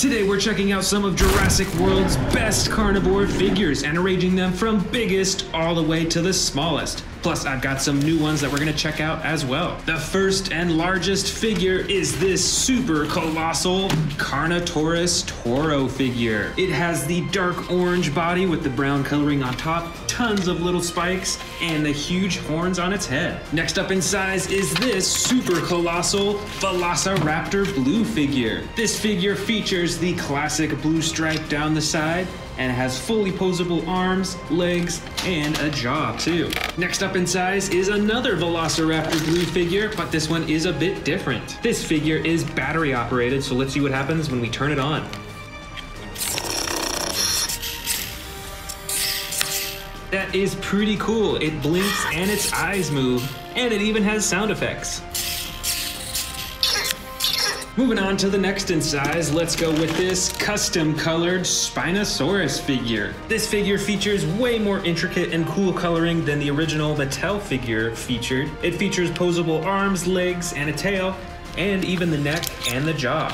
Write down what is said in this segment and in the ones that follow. Today we're checking out some of Jurassic World's best carnivore figures and arranging them from biggest all the way to the smallest. Plus, I've got some new ones that we're going to check out as well. The first and largest figure is this super colossal Carnotaurus Toro figure. It has the dark orange body with the brown coloring on top, tons of little spikes, and the huge horns on its head. Next up in size is this super colossal Velociraptor Blue figure. This figure features the classic blue stripe down the side, and has fully posable arms, legs, and a jaw too. Next up in size is another Velociraptor Blue figure, but this one is a bit different. This figure is battery operated, so let's see what happens when we turn it on. That is pretty cool. It blinks and its eyes move, and it even has sound effects. Moving on to the next in size, let's go with this custom colored Spinosaurus figure. This figure features way more intricate and cool coloring than the original Mattel figure featured. It features posable arms, legs, and a tail, and even the neck and the jaw.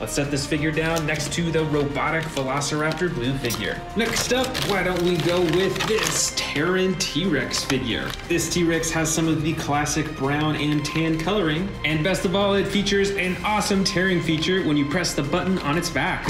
Let's set this figure down next to the robotic Velociraptor Blue figure. Next up, why don't we go with this Terran T-Rex figure. This T-Rex has some of the classic brown and tan coloring, and best of all, it features an awesome tearing feature when you press the button on its back.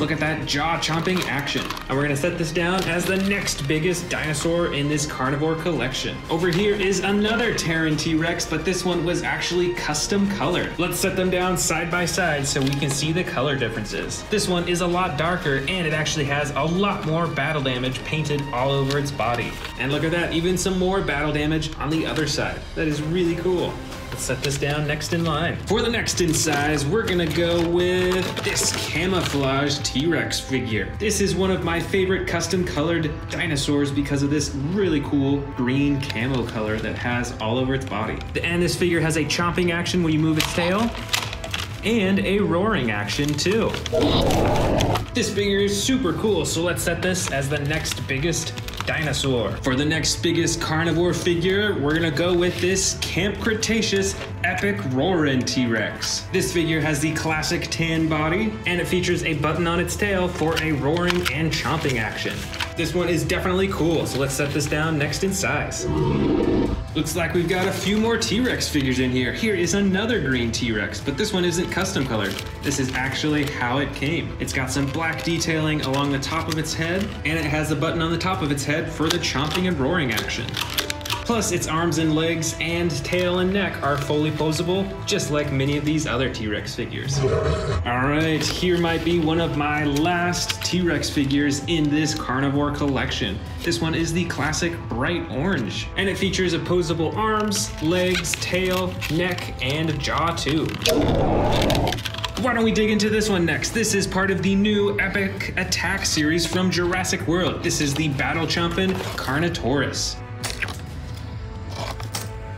Look at that jaw-chomping action. And we're gonna set this down as the next biggest dinosaur in this carnivore collection. Over here is another Terran T-Rex, but this one was actually custom colored. Let's set them down side by side so we can see the color differences. This one is a lot darker, and it actually has a lot more battle damage painted all over its body. And look at that, even some more battle damage on the other side. That is really cool. Let's set this down next in line. For the next in size, we're gonna go with this camouflage T-Rex figure. This is one of my favorite custom colored dinosaurs because of this really cool green camo color that has all over its body. And this figure has a chomping action when you move its tail, and a roaring action too. This figure is super cool, so let's set this as the next biggest dinosaur. For the next biggest carnivore figure, we're gonna go with this Camp Cretaceous Epic Roarin' T-Rex. This figure has the classic tan body, and it features a button on its tail for a roaring and chomping action. This one is definitely cool, so let's set this down next in size. Looks like we've got a few more T-Rex figures in here. Here is another green T-Rex, but this one isn't custom colored. This is actually how it came. It's got some black detailing along the top of its head, and it has a button on the top of its head for the chomping and roaring action. Plus, its arms and legs and tail and neck are fully posable, just like many of these other T-Rex figures. All right, here might be one of my last T-Rex figures in this carnivore collection. This one is the classic bright orange, and it features opposable arms, legs, tail, neck, and jaw too. Why don't we dig into this one next? This is part of the new Epic Attack series from Jurassic World. This is the battle chomping Carnotaurus.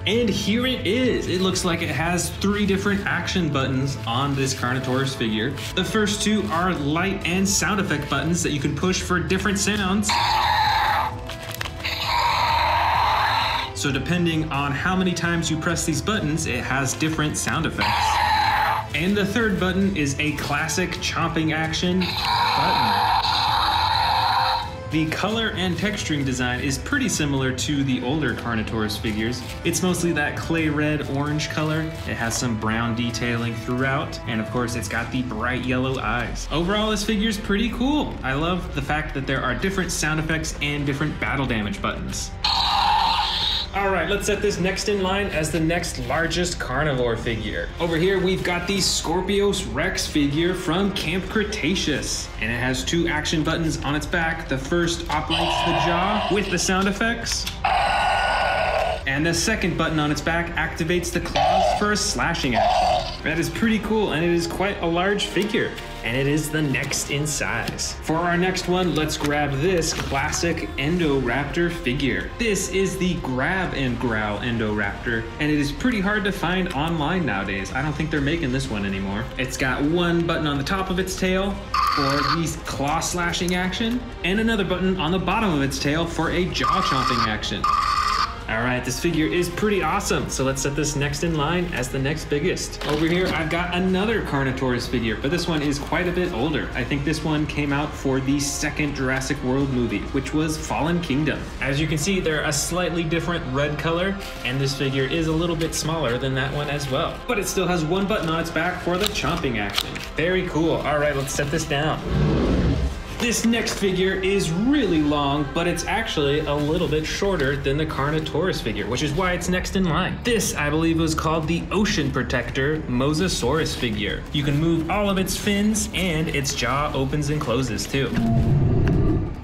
And here it is. It looks like it has three different action buttons on this Carnotaurus figure. The first two are light and sound effect buttons that you can push for different sounds. So depending on how many times you press these buttons, it has different sound effects. And the third button is a classic chomping action button. The color and texturing design is pretty similar to the older Carnotaurus figures. It's mostly that clay red-orange color. It has some brown detailing throughout, and of course it's got the bright yellow eyes. Overall, this figure's pretty cool. I love the fact that there are different sound effects and different battle damage buttons. All right, let's set this next in line as the next largest carnivore figure. Over here, we've got the Scorpius Rex figure from Camp Cretaceous, and it has two action buttons on its back. The first operates the jaw with the sound effects, and the second button on its back activates the claws for a slashing action. That is pretty cool, and it is quite a large figure, and it is the next in size. For our next one, let's grab this classic Indoraptor figure. This is the grab and growl Indoraptor, and it is pretty hard to find online nowadays. I don't think they're making this one anymore. It's got one button on the top of its tail for the claw slashing action, and another button on the bottom of its tail for a jaw chomping action. All right, this figure is pretty awesome. So let's set this next in line as the next biggest. Over here, I've got another Carnotaurus figure, but this one is quite a bit older. I think this one came out for the second Jurassic World movie, which was Fallen Kingdom. As you can see, they're a slightly different red color, and this figure is a little bit smaller than that one as well. But it still has one button on its back for the chomping action. Very cool. All right, let's set this down. This next figure is really long, but it's actually a little bit shorter than the Carnotaurus figure, which is why it's next in line. This, I believe, was called the Ocean Protector Mosasaurus figure. You can move all of its fins, and its jaw opens and closes too.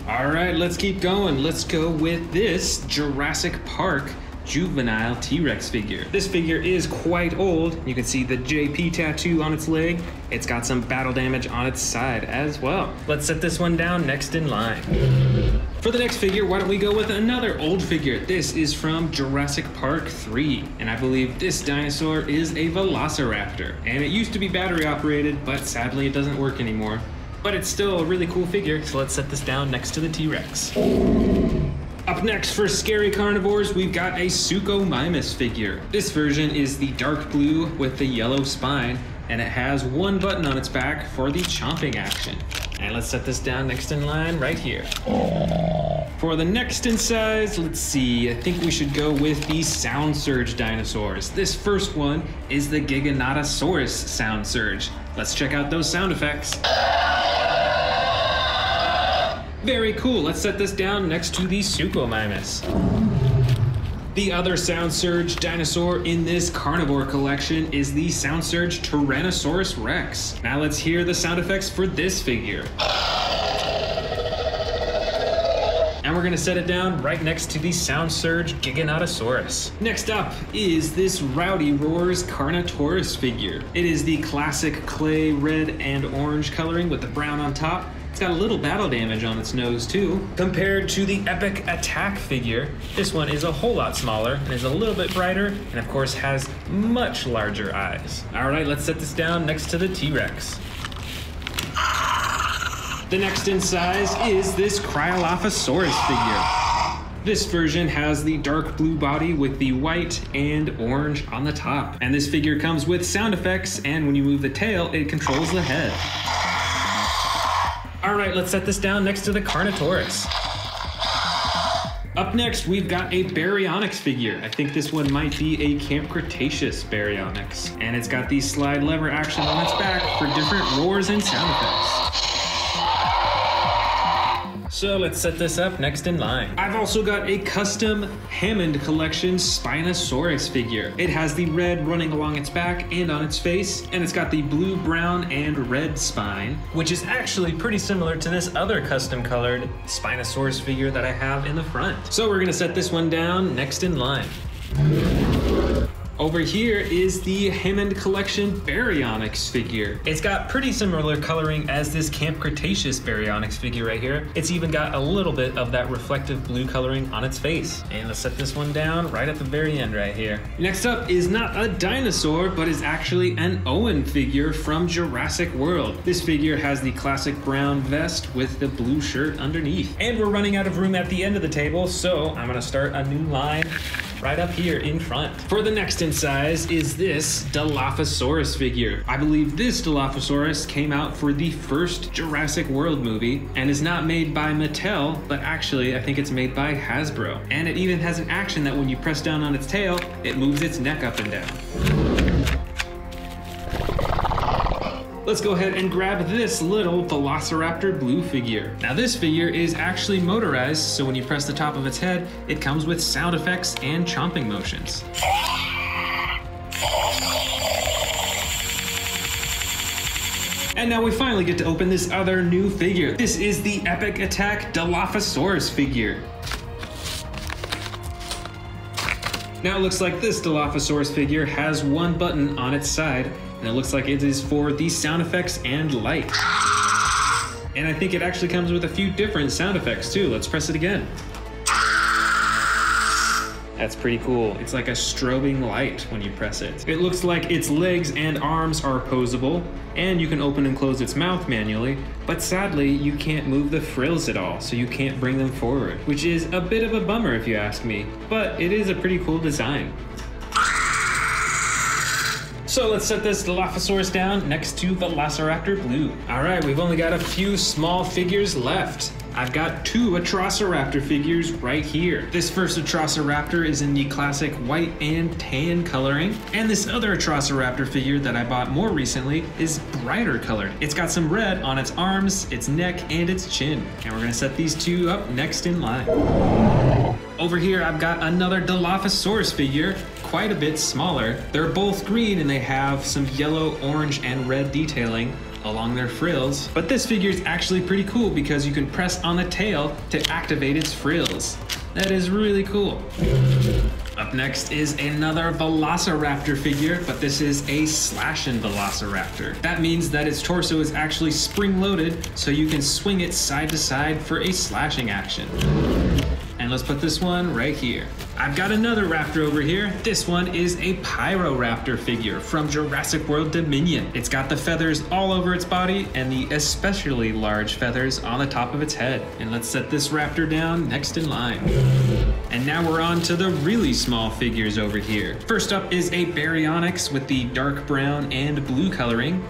All right, let's keep going. Let's go with this Jurassic Park juvenile T-Rex figure. This figure is quite old. You can see the JP tattoo on its leg. It's got some battle damage on its side as well. Let's set this one down next in line. For the next figure, why don't we go with another old figure? This is from Jurassic Park 3, and I believe this dinosaur is a Velociraptor. And it used to be battery operated, but sadly it doesn't work anymore. But it's still a really cool figure, so let's set this down next to the T-Rex. Up next for scary carnivores, we've got a Suchomimus figure. This version is the dark blue with the yellow spine, and it has one button on its back for the chomping action. And let's set this down next in line right here. For the next in size, let's see, I think we should go with the Sound Surge dinosaurs. This first one is the Giganotosaurus Sound Surge. Let's check out those sound effects. Very cool. Let's set this down next to the Suchomimus. The other Sound Surge dinosaur in this carnivore collection is the Sound Surge Tyrannosaurus Rex. Now let's hear the sound effects for this figure. And we're gonna set it down right next to the Sound Surge Giganotosaurus. Next up is this Rowdy Roars Carnotaurus figure. It is the classic clay red and orange coloring with the brown on top. It's got a little battle damage on its nose too. Compared to the Epic Attack figure, this one is a whole lot smaller and is a little bit brighter, and of course has much larger eyes. All right, let's set this down next to the T-Rex. The next in size is this Cryolophosaurus figure. This version has the dark blue body with the white and orange on the top. And this figure comes with sound effects, and when you move the tail, it controls the head. All right, let's set this down next to the Carnotaurus. Up next, we've got a Baryonyx figure. I think this one might be a Camp Cretaceous Baryonyx. And it's got the slide lever action on its back for different roars and sound effects. So let's set this up next in line. I've also got a custom Hammond Collection Spinosaurus figure. It has the red running along its back and on its face, and it's got the blue, brown, and red spine, which is actually pretty similar to this other custom-colored Spinosaurus figure that I have in the front. So we're gonna set this one down next in line. Over here is the Hammond Collection Baryonyx figure. It's got pretty similar coloring as this Camp Cretaceous Baryonyx figure right here. It's even got a little bit of that reflective blue coloring on its face. And let's set this one down right at the very end right here. Next up is not a dinosaur, but is actually an Owen figure from Jurassic World. This figure has the classic brown vest with the blue shirt underneath. And we're running out of room at the end of the table, so I'm gonna start a new line right up here in front. For the next in size is this Dilophosaurus figure. I believe this Dilophosaurus came out for the first Jurassic World movie and is not made by Mattel, but actually I think it's made by Hasbro. And it even has an action that when you press down on its tail, it moves its neck up and down. Let's go ahead and grab this little Velociraptor blue figure. Now this figure is actually motorized, so when you press the top of its head, it comes with sound effects and chomping motions. And now we finally get to open this other new figure. This is the Epic Attack Dilophosaurus figure. Now it looks like this Dilophosaurus figure has one button on its side, and it looks like it is for the sound effects and light. And I think it actually comes with a few different sound effects too. Let's press it again. That's pretty cool. It's like a strobing light when you press it. It looks like its legs and arms are posable, and you can open and close its mouth manually, but sadly, you can't move the frills at all, so you can't bring them forward, which is a bit of a bummer if you ask me, but it is a pretty cool design. So let's set this Dilophosaurus down next to Velociraptor Blue. All right, we've only got a few small figures left. I've got two Atrociraptor figures right here. This first Atrociraptor is in the classic white and tan coloring. And this other Atrociraptor figure that I bought more recently is brighter colored. It's got some red on its arms, its neck, and its chin. And we're gonna set these two up next in line. Over here, I've got another Dilophosaurus figure, quite a bit smaller. They're both green and they have some yellow, orange, and red detailing along their frills. But this figure is actually pretty cool because you can press on the tail to activate its frills. That is really cool. Up next is another Velociraptor figure, but this is a slashing Velociraptor. That means that its torso is actually spring-loaded, so you can swing it side to side for a slashing action. And let's put this one right here. I've got another raptor over here. This one is a Pyroraptor figure from Jurassic World Dominion. It's got the feathers all over its body and the especially large feathers on the top of its head. And let's set this raptor down next in line. And now we're on to the really small figures over here. First up is a Baryonyx with the dark brown and blue coloring.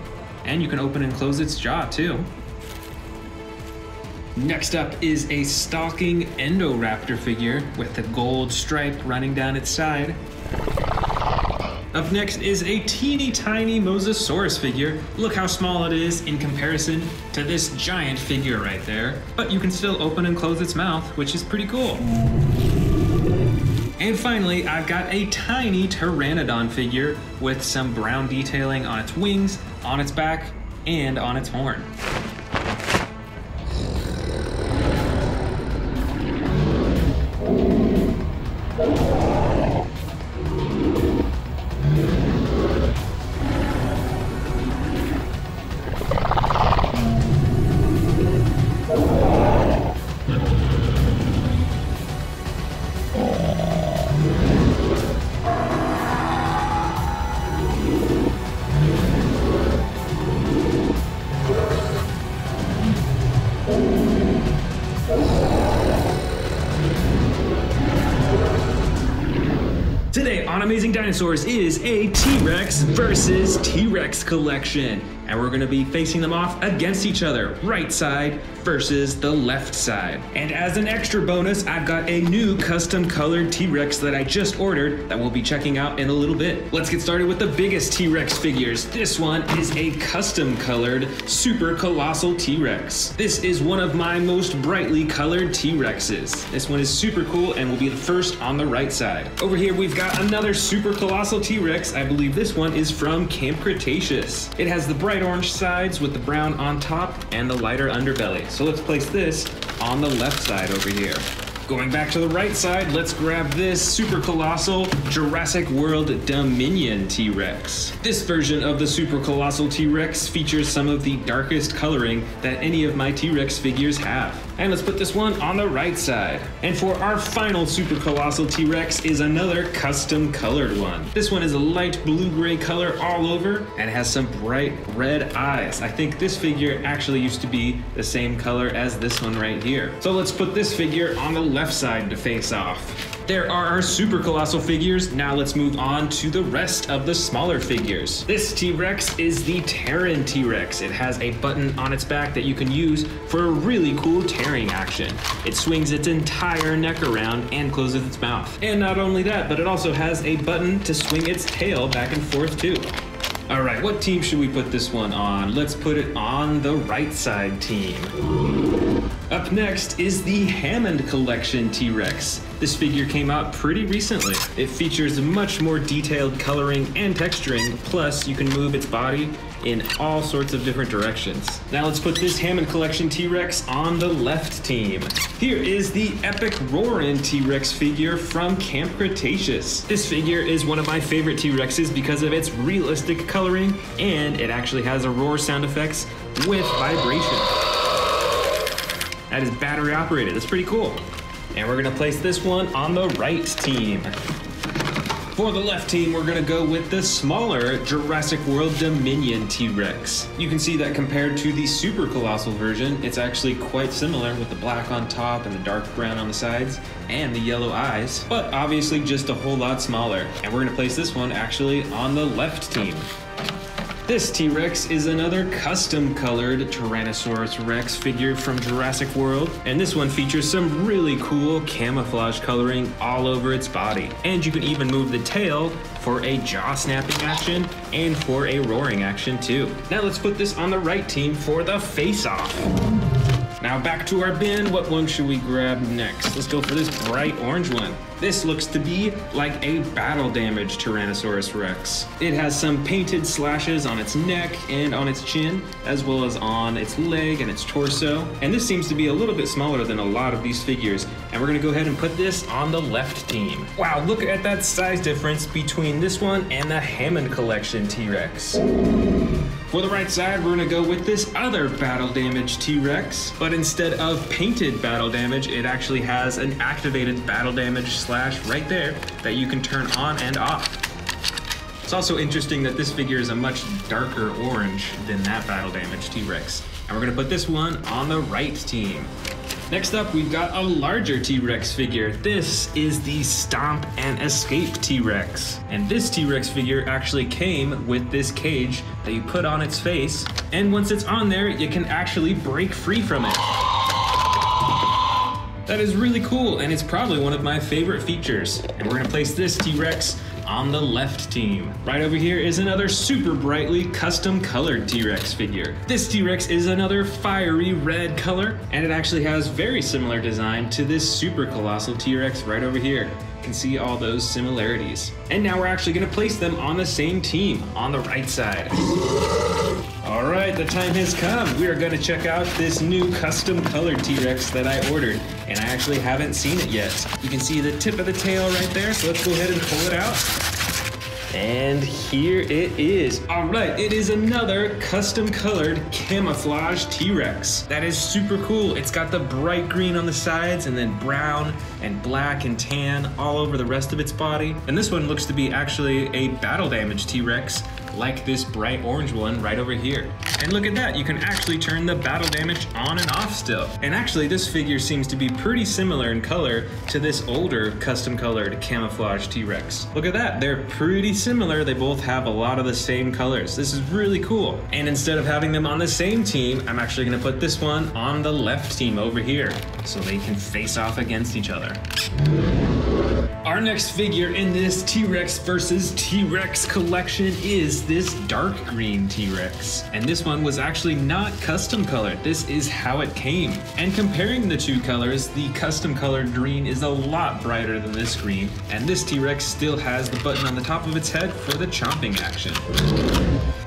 And you can open and close its jaw too. Next up is a stalking Indoraptor figure with the gold stripe running down its side. Up next is a teeny tiny Mosasaurus figure. Look how small it is in comparison to this giant figure right there. But you can still open and close its mouth, which is pretty cool. And finally, I've got a tiny Pteranodon figure with some brown detailing on its wings, on its back, and on its horn. Amazing Dinosaurs is a T-Rex versus T-Rex collection. And we're gonna be facing them off against each other, right side versus the left side. And as an extra bonus, I've got a new custom colored T-Rex that I just ordered that we'll be checking out in a little bit. Let's get started with the biggest T-Rex figures. This one is a custom colored super colossal T-Rex. This is one of my most brightly colored T-Rexes. This one is super cool and will be the first on the right side. Over here, we've got another super colossal T-Rex. I believe this one is from Camp Cretaceous. It has the bright orange sides with the brown on top and the lighter underbelly. So let's place this on the left side over here. Going back to the right side, let's grab this super colossal Jurassic World Dominion T-Rex. This version of the super colossal T-Rex features some of the darkest coloring that any of my T-Rex figures have. And let's put this one on the right side. And for our final super colossal T-Rex is another custom colored one. This one is a light blue-gray color all over and has some bright red eyes. I think this figure actually used to be the same color as this one right here. So let's put this figure on the left side to face off. There are our super colossal figures. Now let's move on to the rest of the smaller figures. This T-Rex is the Terran T-Rex. It has a button on its back that you can use for a really cool tearing action. It swings its entire neck around and closes its mouth. And not only that, but it also has a button to swing its tail back and forth too. All right, what team should we put this one on? Let's put it on the right side team. Up next is the Hammond Collection T-Rex. This figure came out pretty recently. It features much more detailed coloring and texturing, plus you can move its body in all sorts of different directions. Now let's put this Hammond Collection T-Rex on the left team. Here is the epic roaring T-Rex figure from Camp Cretaceous. This figure is one of my favorite T-Rexes because of its realistic coloring, and it actually has a roar sound effects with vibration. That is battery operated, that's pretty cool. And we're gonna place this one on the right team. For the left team, we're gonna go with the smaller Jurassic World Dominion T-Rex. You can see that compared to the super colossal version, it's actually quite similar with the black on top and the dark brown on the sides and the yellow eyes, but obviously just a whole lot smaller. And we're gonna place this one actually on the left team. This T-Rex is another custom colored Tyrannosaurus Rex figure from Jurassic World, and this one features some really cool camouflage coloring all over its body. And you can even move the tail for a jaw snapping action and for a roaring action too. Now let's put this on the right team for the face-off. Now back to our bin, what one should we grab next? Let's go for this bright orange one. This looks to be like a battle damage Tyrannosaurus Rex. It has some painted slashes on its neck and on its chin, as well as on its leg and its torso. And this seems to be a little bit smaller than a lot of these figures. And we're gonna go ahead and put this on the left team. Wow, look at that size difference between this one and the Hammond Collection T-Rex. For the right side, we're gonna go with this other battle damage T-Rex, but instead of painted battle damage, it actually has an activated battle damage slash right there that you can turn on and off. It's also interesting that this figure is a much darker orange than that battle damage T-Rex. And we're gonna put this one on the right team. Next up, we've got a larger T-Rex figure. This is the Stomp and Escape T-Rex. And this T-Rex figure actually came with this cage that you put on its face. And once it's on there, you can actually break free from it. That is really cool, and it's probably one of my favorite features. And we're gonna place this T-Rex on the left team. Right over here is another super brightly custom colored T-Rex figure. This T-Rex is another fiery red color, and it actually has very similar design to this super colossal T-Rex right over here. You can see all those similarities. And now we're actually gonna place them on the same team, on the right side. All right, the time has come. We are gonna check out this new custom colored T-Rex that I ordered, and I actually haven't seen it yet. You can see the tip of the tail right there, so let's go ahead and pull it out. And here it is. All right, it is another custom colored camouflage T-Rex. That is super cool. It's got the bright green on the sides and then brown and black and tan all over the rest of its body. And this one looks to be actually a battle damage T-Rex, like this bright orange one right over here. And look at that, you can actually turn the battle damage on and off still. And actually this figure seems to be pretty similar in color to this older custom colored camouflage T-Rex. Look at that, they're pretty similar. They both have a lot of the same colors. This is really cool. And instead of having them on the same team, I'm actually gonna put this one on the left team over here so they can face off against each other. Our next figure in this T-Rex versus T-Rex collection is this dark green T-Rex. And this one was actually not custom colored. This is how it came. And comparing the two colors, the custom colored green is a lot brighter than this green. And this T-Rex still has the button on the top of its head for the chomping action.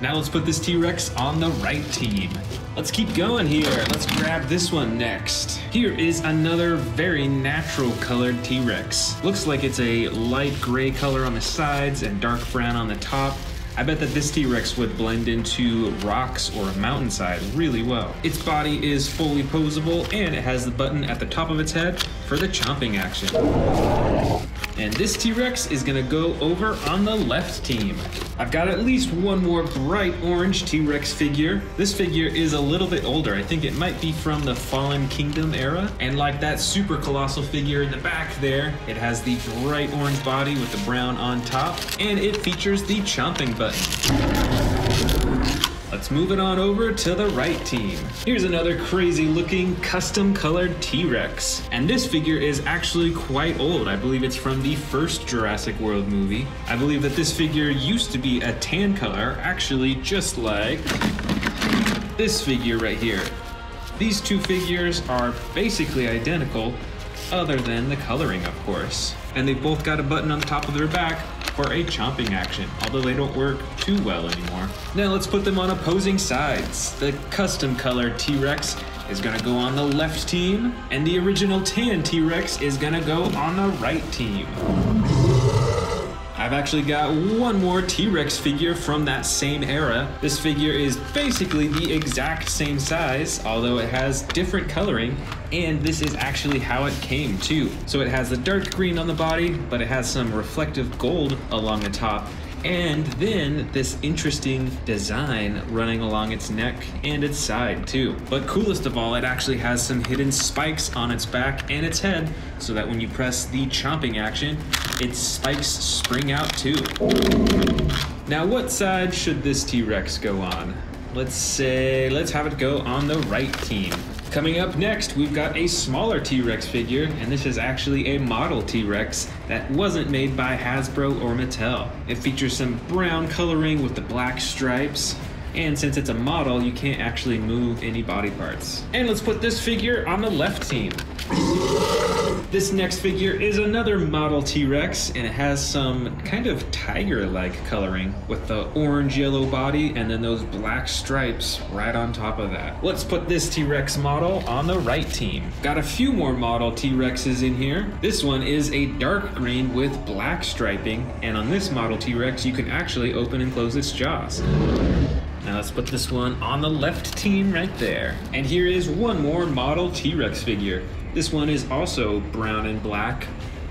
Now let's put this T-Rex on the right team. Let's keep going here. Let's grab this one next. Here is another very natural colored T-Rex. Looks like it's a light gray color on the sides and dark brown on the top. I bet that this T-Rex would blend into rocks or a mountainside really well. Its body is fully posable, and it has the button at the top of its head for the chomping action. And this T-Rex is gonna go over on the left team. I've got at least one more bright orange T-Rex figure. This figure is a little bit older. I think it might be from the Fallen Kingdom era. And like that super colossal figure in the back there, it has the bright orange body with the brown on top, and it features the chomping button. Let's move it on over to the right team. Here's another crazy looking custom colored T-Rex. And this figure is actually quite old. I believe it's from the first Jurassic World movie. I believe that this figure used to be a tan color, actually just like this figure right here. These two figures are basically identical, other than the coloring, of course. And they both got a button on the top of their back for a chomping action, although they don't work too well anymore. Now let's put them on opposing sides. The custom colored T-Rex is gonna go on the left team, and the original tan T-Rex is gonna go on the right team. I I've actually got one more T-Rex figure from that same era. This figure is basically the exact same size, although it has different coloring, and this is actually how it came too. So it has the dark green on the body, but it has some reflective gold along the top, and then this interesting design running along its neck and its side too. But coolest of all, it actually has some hidden spikes on its back and its head, so that when you press the chomping action, its spikes spring out too. Now, what side should this T-Rex go on? Let's have it go on the right team. Coming up next, we've got a smaller T-Rex figure, and this is actually a model T-Rex that wasn't made by Hasbro or Mattel. It features some brown coloring with the black stripes, and since it's a model, you can't actually move any body parts. And let's put this figure on the left team. This next figure is another model T-Rex, and it has some kind of tiger-like coloring with the orange-yellow body and then those black stripes right on top of that. Let's put this T-Rex model on the right team. Got a few more model T-Rexes in here. This one is a dark green with black striping, and on this model T-Rex, you can actually open and close its jaws. Now let's put this one on the left team right there. And here is one more model T-Rex figure. This one is also brown and black,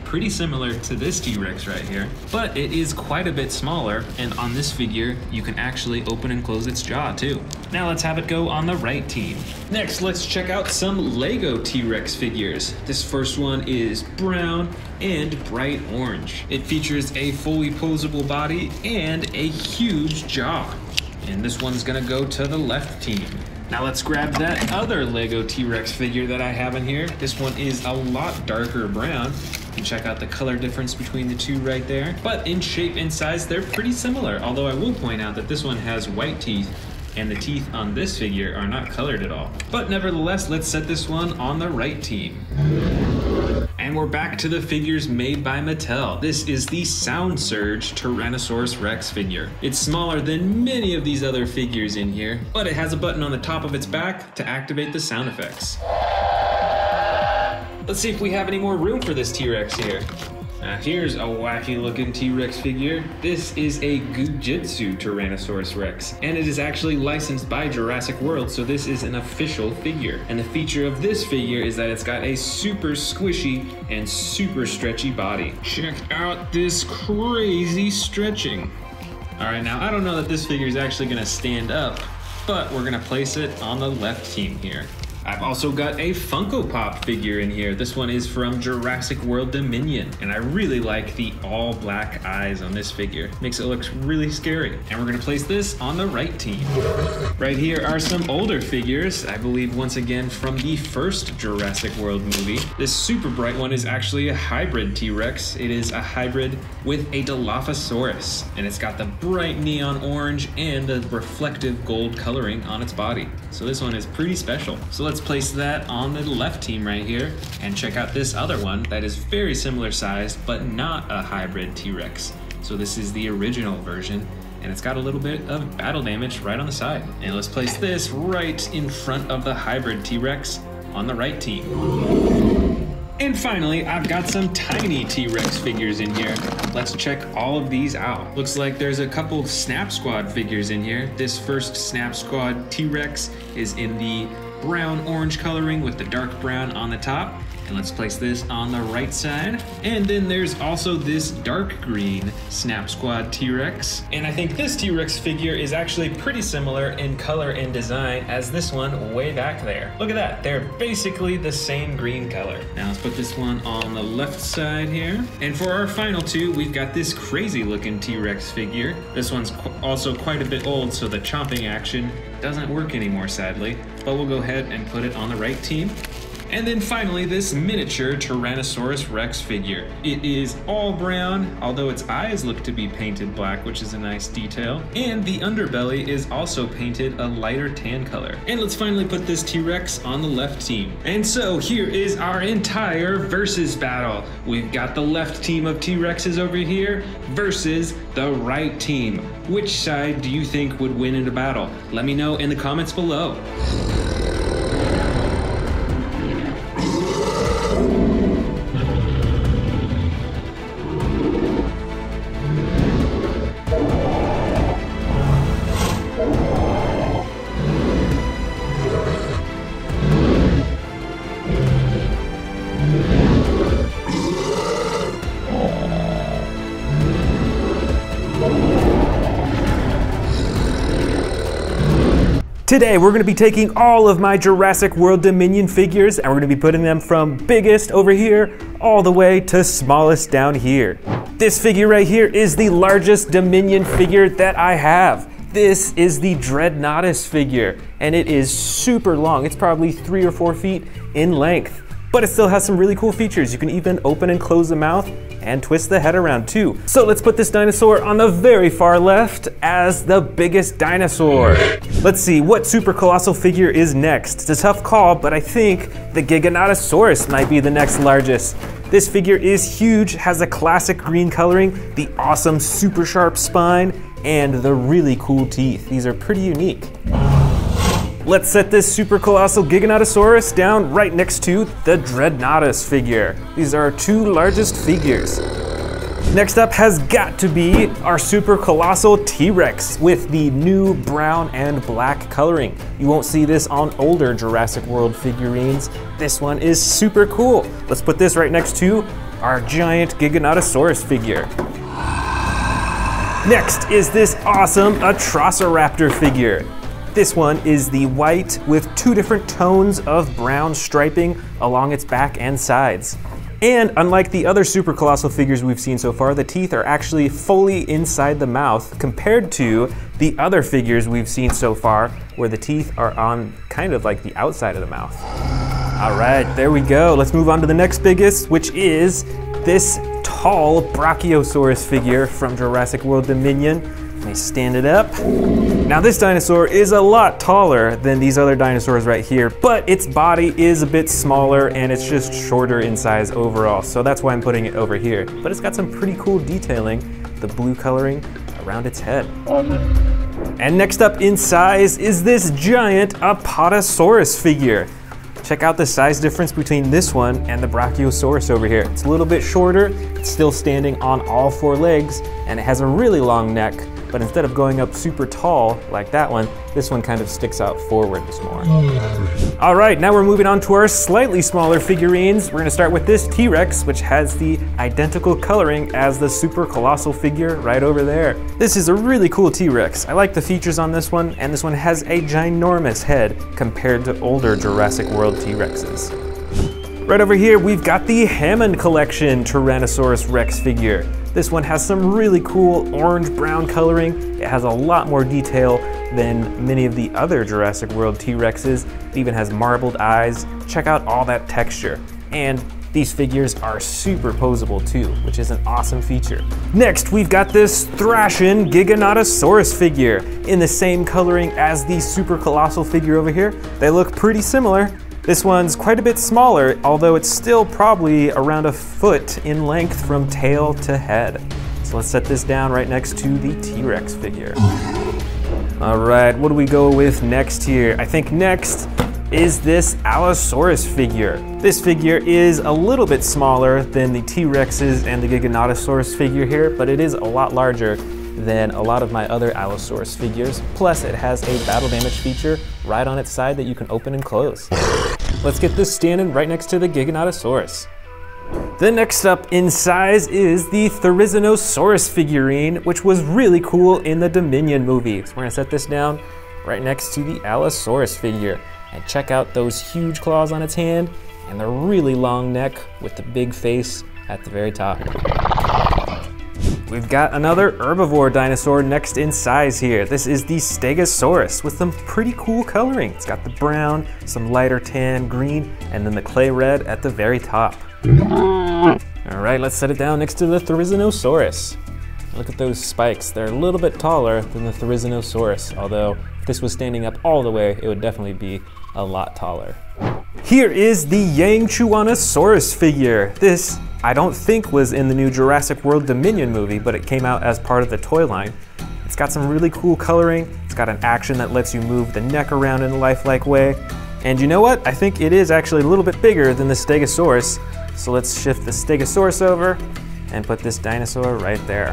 pretty similar to this T-Rex right here, but it is quite a bit smaller, and on this figure, you can actually open and close its jaw too. Now let's have it go on the right team. Next, let's check out some Lego T-Rex figures. This first one is brown and bright orange. It features a fully posable body and a huge jaw. And this one's gonna go to the left team. Now let's grab that other Lego T-Rex figure that I have in here. This one is a lot darker brown. You can check out the color difference between the two right there. But in shape and size, they're pretty similar. Although I will point out that this one has white teeth, and the teeth on this figure are not colored at all. But nevertheless, let's set this one on the right team. And we're back to the figures made by Mattel. This is the Sound Surge Tyrannosaurus Rex figure. It's smaller than many of these other figures in here, but it has a button on the top of its back to activate the sound effects. Let's see if we have any more room for this T-Rex here. Now here's a wacky looking T-Rex figure. This is a Goo-Jitsu Tyrannosaurus Rex, and it is actually licensed by Jurassic World, so this is an official figure. And the feature of this figure is that it's got a super squishy and super stretchy body. Check out this crazy stretching. All right, now I don't know that this figure is actually gonna stand up, but we're gonna place it on the left team here. I've also got a Funko Pop figure in here. This one is from Jurassic World Dominion, and I really like the all black eyes on this figure. Makes it look really scary. And we're gonna place this on the right team. Right here are some older figures, I believe once again from the first Jurassic World movie. This super bright one is actually a hybrid T-Rex. It is a hybrid with a Dilophosaurus, and it's got the bright neon orange and the reflective gold coloring on its body. So this one is pretty special. So let's place that on the left team right here, and check out this other one that is very similar sized but not a hybrid T-Rex. So this is the original version, and it's got a little bit of battle damage right on the side. And let's place this right in front of the hybrid T-Rex on the right team. And finally, I've got some tiny T-Rex figures in here. Let's check all of these out. Looks like there's a couple Snap Squad figures in here. This first Snap Squad T-Rex is in the brown orange coloring with the dark brown on the top, and let's place this on the right side. And then there's also this dark green Snap Squad T-Rex, and I think this T-Rex figure is actually pretty similar in color and design as this one way back there. Look at that, they're basically the same green color. Now let's put this one on the left side here, and for our final two, we've got this crazy looking T-Rex figure. This one's also quite a bit old, so the chomping action doesn't work anymore sadly, but we'll go ahead and put it on the right team. And then finally, this miniature Tyrannosaurus Rex figure. It is all brown, although its eyes look to be painted black, which is a nice detail. And the underbelly is also painted a lighter tan color. And let's finally put this T-Rex on the left team. And so here is our entire versus battle. We've got the left team of T-Rexes over here versus the right team. Which side do you think would win in a battle? Let me know in the comments below. Today we're going to be taking all of my Jurassic World Dominion figures and we're going to be putting them from biggest over here all the way to smallest down here. This figure right here is the largest Dominion figure that I have. This is the Dreadnoughtus figure and it is super long. It's probably 3 or 4 feet in length, but it still has some really cool features. You can even open and close the mouth and twist the head around too. So let's put this dinosaur on the very far left as the biggest dinosaur. Let's see, what super colossal figure is next? It's a tough call, but I think the Giganotosaurus might be the next largest. This figure is huge, has a classic green coloring, the awesome super sharp spine, and the really cool teeth. These are pretty unique. Let's set this super colossal Giganotosaurus down right next to the Dreadnoughtus figure. These are our two largest figures. Next up has got to be our super colossal T-Rex with the new brown and black coloring. You won't see this on older Jurassic World figurines. This one is super cool. Let's put this right next to our giant Giganotosaurus figure. Next is this awesome Atrociraptor figure. This one is the white with 2 different tones of brown striping along its back and sides. And unlike the other super colossal figures we've seen so far, the teeth are actually fully inside the mouth compared to the other figures we've seen so far where the teeth are on kind of like the outside of the mouth. All right, there we go. Let's move on to the next biggest, which is this tall Brachiosaurus figure from Jurassic World Dominion. Let me stand it up. Now this dinosaur is a lot taller than these other dinosaurs right here, but its body is a bit smaller and it's just shorter in size overall. So that's why I'm putting it over here. But it's got some pretty cool detailing, the blue coloring around its head. And next up in size is this giant Apatosaurus figure. Check out the size difference between this one and the Brachiosaurus over here. It's a little bit shorter, it's still standing on all 4 legs, and it has a really long neck, but instead of going up super tall like that one, this one kind of sticks out forwards more. All right, now we're moving on to our slightly smaller figurines. We're gonna start with this T-Rex, which has the identical coloring as the super colossal figure right over there. This is a really cool T-Rex. I like the features on this one, and this one has a ginormous head compared to older Jurassic World T-Rexes. Right over here, we've got the Hammond Collection Tyrannosaurus Rex figure. This one has some really cool orange-brown coloring. It has a lot more detail than many of the other Jurassic World T-Rexes. It even has marbled eyes. Check out all that texture. And these figures are super posable too, which is an awesome feature. Next, we've got this thrashing Giganotosaurus figure in the same coloring as the super colossal figure over here. They look pretty similar. This one's quite a bit smaller, although it's still probably around a foot in length from tail to head. So let's set this down right next to the T-Rex figure. All right, what do we go with next here? I think next is this Allosaurus figure. This figure is a little bit smaller than the T-Rexes and the Giganotosaurus figure here, but it is a lot larger than a lot of my other Allosaurus figures. Plus, it has a battle damage feature right on its side that you can open and close. Let's get this standing right next to the Giganotosaurus. The next up in size is the Therizinosaurus figurine, which was really cool in the Dominion movie. So we're gonna set this down right next to the Allosaurus figure. And check out those huge claws on its hand and the really long neck with the big face at the very top. We've got another herbivore dinosaur next in size here. This is the Stegosaurus with some pretty cool coloring. It's got the brown, some lighter tan, green, and then the clay red at the very top. All right, let's set it down next to the Therizinosaurus. Look at those spikes. They're a little bit taller than the Therizinosaurus, although if this was standing up all the way, it would definitely be a lot taller. Here is the Yangchuanosaurus figure. This, I don't think, was in the new Jurassic World Dominion movie, but it came out as part of the toy line. It's got some really cool coloring. It's got an action that lets you move the neck around in a lifelike way. And you know what? I think it is actually a little bit bigger than the Stegosaurus. So let's shift the Stegosaurus over and put this dinosaur right there.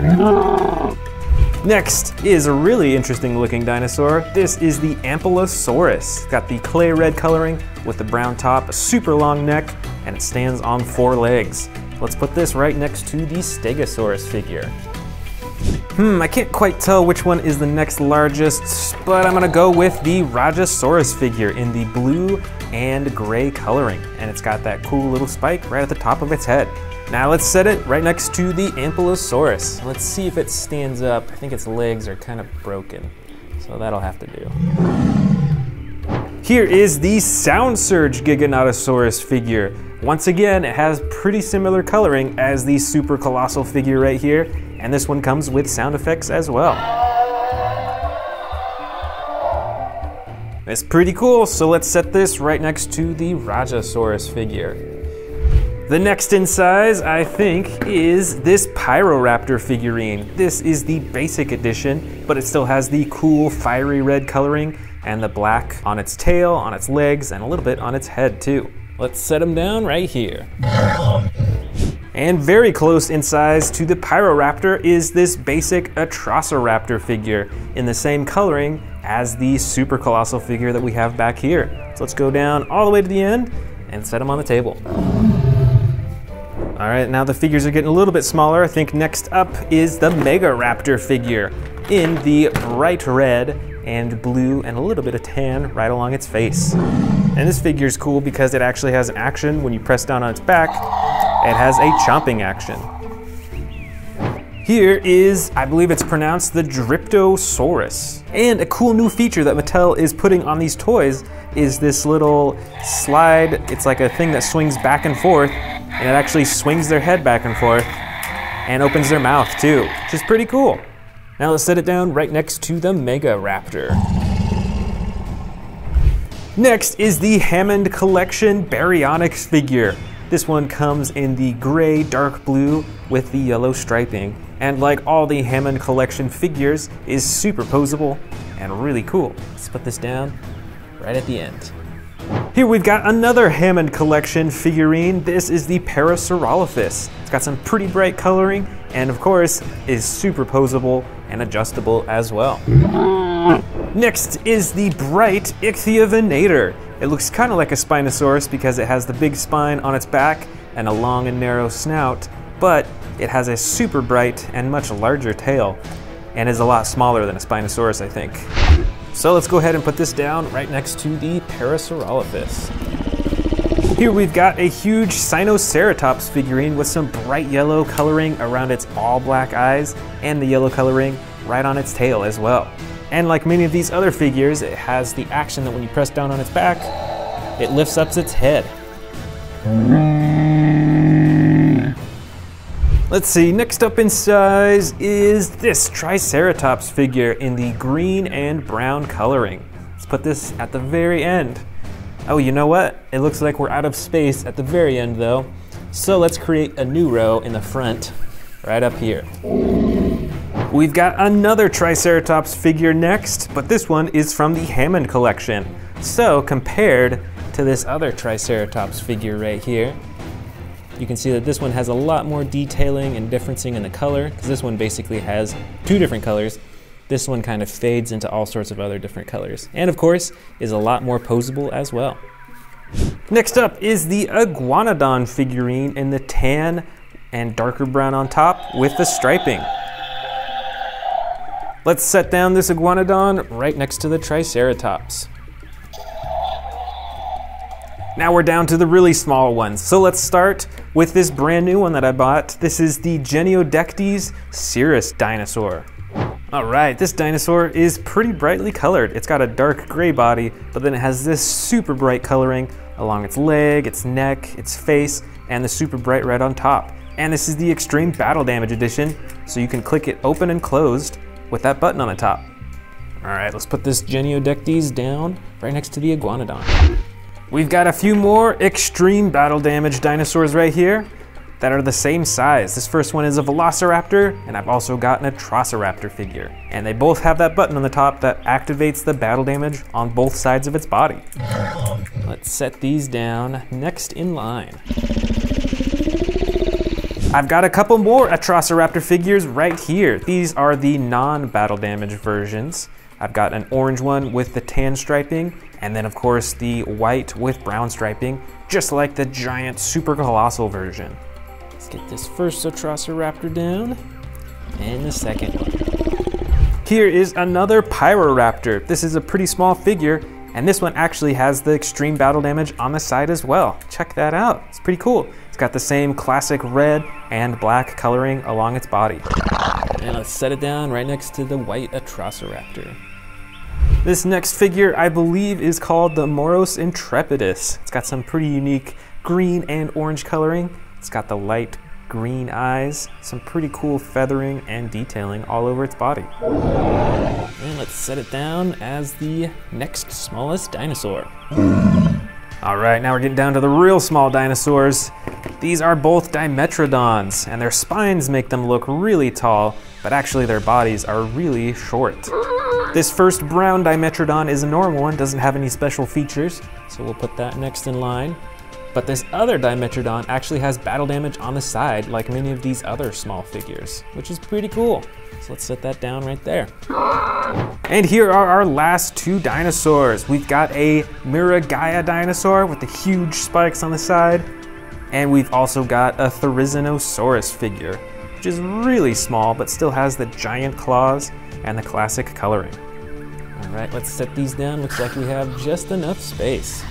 Next is a really interesting looking dinosaur. This is the Ampulosaurus. It's got the clay red coloring with the brown top, a super long neck, and it stands on 4 legs. Let's put this right next to the Stegosaurus figure. I can't quite tell which one is the next largest, but I'm gonna go with the Rajasaurus figure in the blue and gray coloring. And it's got that cool little spike right at the top of its head. Now let's set it right next to the Ankylosaurus. Let's see if it stands up. I think its legs are kind of broken, so that'll have to do. Here is the Sound Surge Giganotosaurus figure. Once again, it has pretty similar coloring as the Super Colossal figure right here. And this one comes with sound effects as well. It's pretty cool, so let's set this right next to the Rajasaurus figure. The next in size, I think, is this Pyroraptor figurine. This is the basic edition, but it still has the cool fiery red coloring and the black on its tail, on its legs, and a little bit on its head too. Let's set him down right here. And very close in size to the Pyroraptor is this basic Atrociraptor figure in the same coloring as the Super Colossal figure that we have back here. So let's go down all the way to the end and set them on the table. All right, now the figures are getting a little bit smaller. I think next up is the Megaraptor figure in the bright red and blue and a little bit of tan right along its face. And this figure is cool because it actually has an action when you press down on its back. It has a chomping action. Here is, I believe it's pronounced the Dryptosaurus. And a cool new feature that Mattel is putting on these toys is this little slide. It's like a thing that swings back and forth, and it actually swings their head back and forth and opens their mouth too, which is pretty cool. Now let's set it down right next to the Megaraptor. Next is the Hammond Collection Baryonyx figure. This one comes in the gray, dark blue with the yellow striping. And like all the Hammond Collection figures, is super posable and really cool. Let's put this down right at the end. Here we've got another Hammond Collection figurine. This is the Parasaurolophus. It's got some pretty bright coloring and of course is super posable and adjustable as well. Next is the bright Ichthyovenator. It looks kind of like a Spinosaurus because it has the big spine on its back and a long and narrow snout, but it has a super bright and much larger tail and is a lot smaller than a Spinosaurus, I think. So let's go ahead and put this down right next to the Parasaurolophus. Here we've got a huge Sinoceratops figurine with some bright yellow coloring around its all black eyes and the yellow coloring right on its tail as well. And like many of these other figures, it has the action that when you press down on its back, it lifts up its head. Let's see, next up in size is this Triceratops figure in the green and brown coloring. Let's put this at the very end. Oh, you know what? It looks like we're out of space at the very end though. So let's create a new row in the front, right up here. We've got another Triceratops figure next, but this one is from the Hammond Collection. So compared to this other Triceratops figure right here, you can see that this one has a lot more detailing and differencing in the color, because this one basically has two different colors. This one kind of fades into all sorts of other different colors. And of course, is a lot more posable as well. Next up is the Iguanodon figurine in the tan and darker brown on top with the striping. Let's set down this Iguanodon right next to the Triceratops. Now we're down to the really small ones. So let's start with this brand new one that I bought. This is the Geniodectes Cirrus dinosaur. All right, this dinosaur is pretty brightly colored. It's got a dark gray body, but then it has this super bright coloring along its leg, its neck, its face, and the super bright red on top. And this is the Extreme Battle Damage edition. So you can click it open and closed with that button on the top. All right, let's put this Geniodectes down right next to the Iguanodon. We've got a few more Extreme Battle Damage dinosaurs right here that are the same size. This first one is a Velociraptor, and I've also got an Atrociraptor figure. And they both have that button on the top that activates the battle damage on both sides of its body. Let's set these down next in line. I've got a couple more Atrociraptor figures right here. These are the non-battle damage versions. I've got an orange one with the tan striping, and then of course the white with brown striping, just like the giant Super Colossal version. Let's get this first Atrociraptor down in a second. Here is another Pyroraptor. This is a pretty small figure, and this one actually has the extreme battle damage on the side as well. Check that out, it's pretty cool. It's got the same classic red and black coloring along its body. And let's set it down right next to the white Atrociraptor. This next figure I believe is called the Moros Intrepidus. It's got some pretty unique green and orange coloring. It's got the light green eyes, some pretty cool feathering and detailing all over its body. And let's set it down as the next smallest dinosaur. All right, now we're getting down to the real small dinosaurs. These are both Dimetrodons, and their spines make them look really tall, but actually their bodies are really short. This first brown Dimetrodon is a normal one, doesn't have any special features, so we'll put that next in line. But this other Dimetrodon actually has battle damage on the side, like many of these other small figures, which is pretty cool. So let's set that down right there. And here are our last two dinosaurs. We've got a Miragaya dinosaur with the huge spikes on the side, and we've also got a Therizinosaurus figure, which is really small, but still has the giant claws and the classic coloring. All right, let's set these down. Looks like we have just enough space.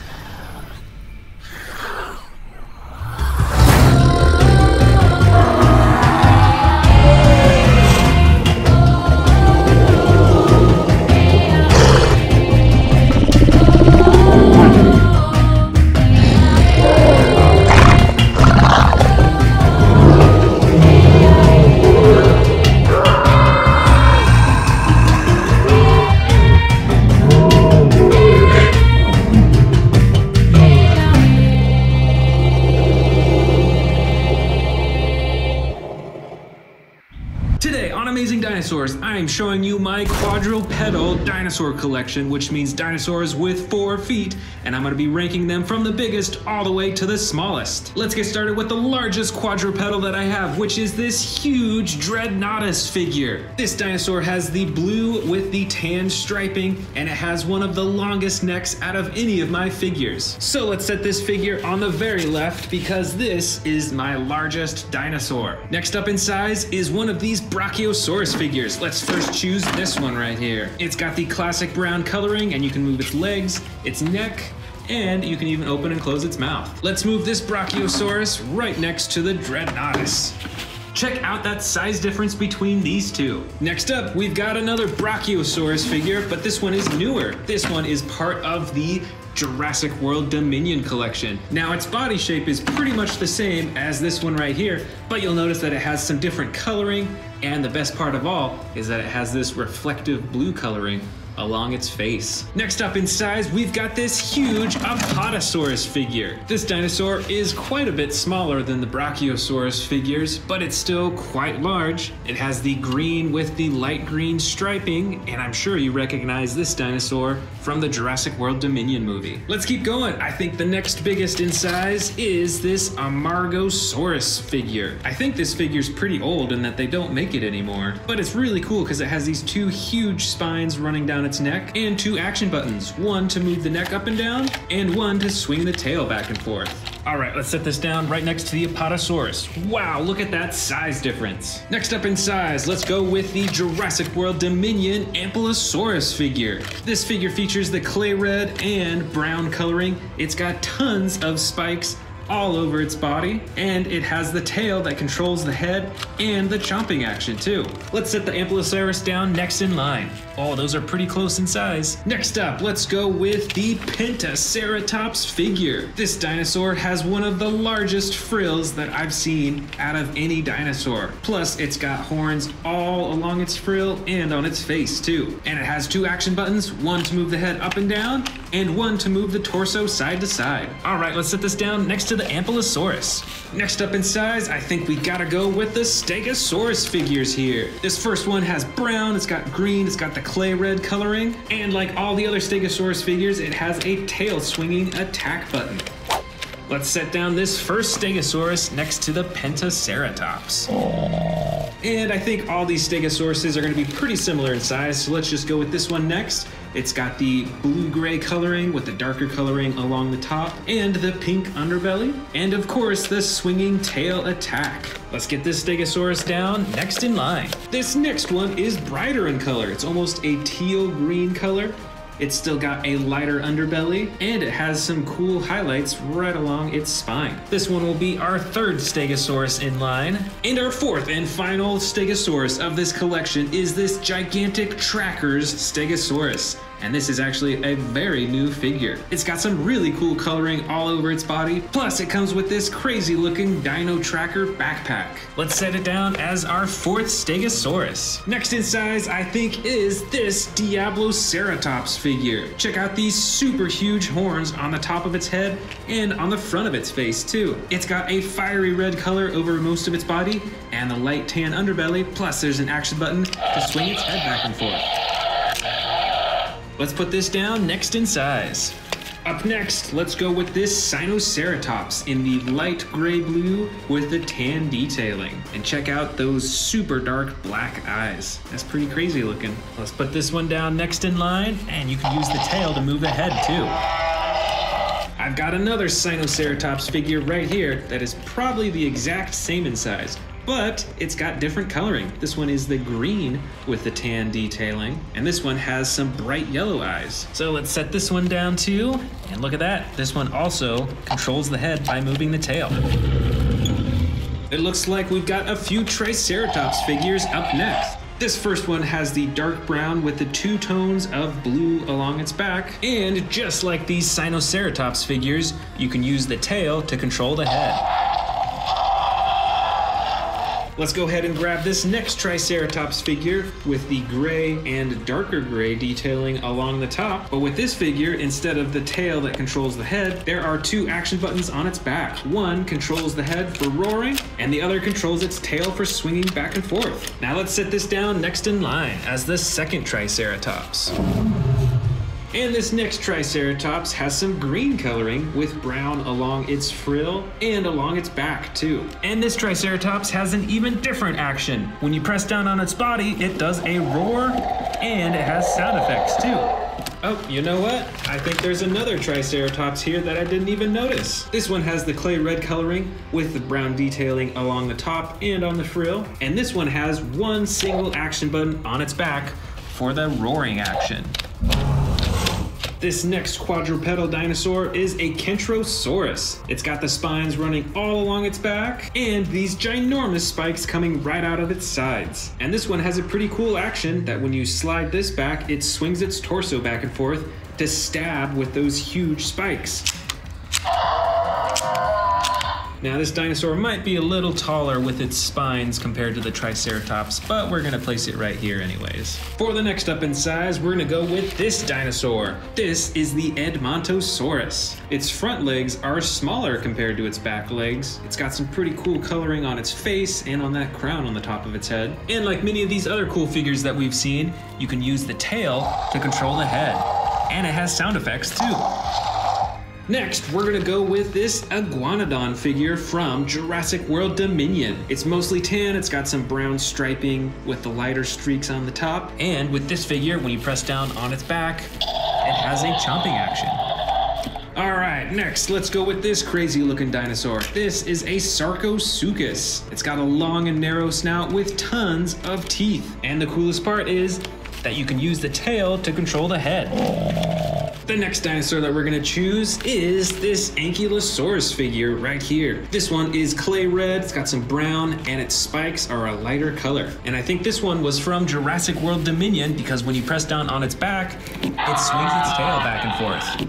I'm showing you my quadrupedal dinosaur collection, which means dinosaurs with 4 feet, and I'm gonna be ranking them from the biggest all the way to the smallest. Let's get started with the largest quadrupedal that I have, which is this huge Dreadnoughtus figure. This dinosaur has the blue with the tan striping, and it has one of the longest necks out of any of my figures. So let's set this figure on the very left because this is my largest dinosaur. Next up in size is one of these Brachiosaurus figures. Let's first choose this one right here. It's got the classic brown coloring, and you can move its legs, its neck, and you can even open and close its mouth. Let's move this Brachiosaurus right next to the Dreadnoughtus. Check out that size difference between these two. Next up, we've got another Brachiosaurus figure, but this one is newer. This one is part of the Jurassic World Dominion collection. Now its body shape is pretty much the same as this one right here, but you'll notice that it has some different coloring, and the best part of all is that it has this reflective blue coloring along its face. Next up in size, we've got this huge Apatosaurus figure. This dinosaur is quite a bit smaller than the Brachiosaurus figures, but it's still quite large. It has the green with the light green striping, and I'm sure you recognize this dinosaur from the Jurassic World Dominion movie. Let's keep going. I think the next biggest in size is this Amargosaurus figure. I think this figure's pretty old and that they don't make it anymore, but it's really cool because it has these two huge spines running down its neck and two action buttons, one to move the neck up and down and one to swing the tail back and forth. All right, let's set this down right next to the Apatosaurus. Wow, look at that size difference. Next up in size, let's go with the Jurassic World Dominion Ampelosaurus figure. This figure features the clay red and brown coloring. It's got tons of spikes all over its body, and it has the tail that controls the head and the chomping action too. Let's set the Ampelosaurus down next in line. Oh, those are pretty close in size. Next up, let's go with the Pentaceratops figure. This dinosaur has one of the largest frills that I've seen out of any dinosaur. Plus, it's got horns all along its frill and on its face too. And it has two action buttons, one to move the head up and down, and one to move the torso side to side. All right, let's set this down next to the Ampelosaurus. Next up in size, I think we gotta go with the Stegosaurus figures here. This first one has brown, it's got green, it's got the clay red coloring, and like all the other Stegosaurus figures, it has a tail swinging attack button. Let's set down this first Stegosaurus next to the Pentaceratops. And I think all these Stegosauruses are gonna be pretty similar in size, so let's just go with this one next. It's got the blue-gray coloring with the darker coloring along the top and the pink underbelly. And of course, the swinging tail attack. Let's get this Stegosaurus down, next in line. This next one is brighter in color. It's almost a teal green color. It's still got a lighter underbelly, and it has some cool highlights right along its spine. This one will be our third Stegosaurus in line. And our fourth and final Stegosaurus of this collection is this gigantic Trackers Stegosaurus. And this is actually a very new figure. It's got some really cool coloring all over its body, plus it comes with this crazy looking Dino Tracker backpack. Let's set it down as our fourth Stegosaurus. Next in size, I think, is this Diabloceratops figure. Check out these super huge horns on the top of its head and on the front of its face too. It's got a fiery red color over most of its body and a light tan underbelly, plus there's an action button to swing its head back and forth. Let's put this down next in size. Up next, let's go with this Sinoceratops in the light gray blue with the tan detailing. And check out those super dark black eyes. That's pretty crazy looking. Let's put this one down next in line, and you can use the tail to move ahead too. I've got another Sinoceratops figure right here that is probably the exact same in size, but it's got different coloring. This one is the green with the tan detailing, and this one has some bright yellow eyes. So let's set this one down too, and look at that. This one also controls the head by moving the tail. It looks like we've got a few Triceratops figures up next. This first one has the dark brown with the two tones of blue along its back. And just like these Sinoceratops figures, you can use the tail to control the head. Let's go ahead and grab this next Triceratops figure with the gray and darker gray detailing along the top. But with this figure, instead of the tail that controls the head, there are two action buttons on its back. One controls the head for roaring, and the other controls its tail for swinging back and forth. Now let's set this down next in line as the second Triceratops. And this next Triceratops has some green coloring with brown along its frill and along its back too. And this Triceratops has an even different action. When you press down on its body, it does a roar and it has sound effects too. Oh, you know what? I think there's another Triceratops here that I didn't even notice. This one has the clay red coloring with the brown detailing along the top and on the frill. And this one has one single action button on its back for the roaring action. This next quadrupedal dinosaur is a Kentrosaurus. It's got the spines running all along its back and these ginormous spikes coming right out of its sides. And this one has a pretty cool action that when you slide this back, it swings its torso back and forth to stab with those huge spikes. Now this dinosaur might be a little taller with its spines compared to the Triceratops, but we're gonna place it right here anyways. For the next up in size, we're gonna go with this dinosaur. This is the Edmontosaurus. Its front legs are smaller compared to its back legs. It's got some pretty cool coloring on its face and on that crown on the top of its head. And like many of these other cool figures that we've seen, you can use the tail to control the head. And it has sound effects too. Next, we're gonna go with this Iguanodon figure from Jurassic World Dominion. It's mostly tan, it's got some brown striping with the lighter streaks on the top. And with this figure, when you press down on its back, it has a chomping action. All right, next, let's go with this crazy looking dinosaur. This is a Sarcosuchus. It's got a long and narrow snout with tons of teeth. And the coolest part is that you can use the tail to control the head. The next dinosaur that we're gonna choose is this Ankylosaurus figure right here. This one is clay red, it's got some brown, and its spikes are a lighter color. And I think this one was from Jurassic World Dominion because when you press down on its back, it swings its tail back and forth.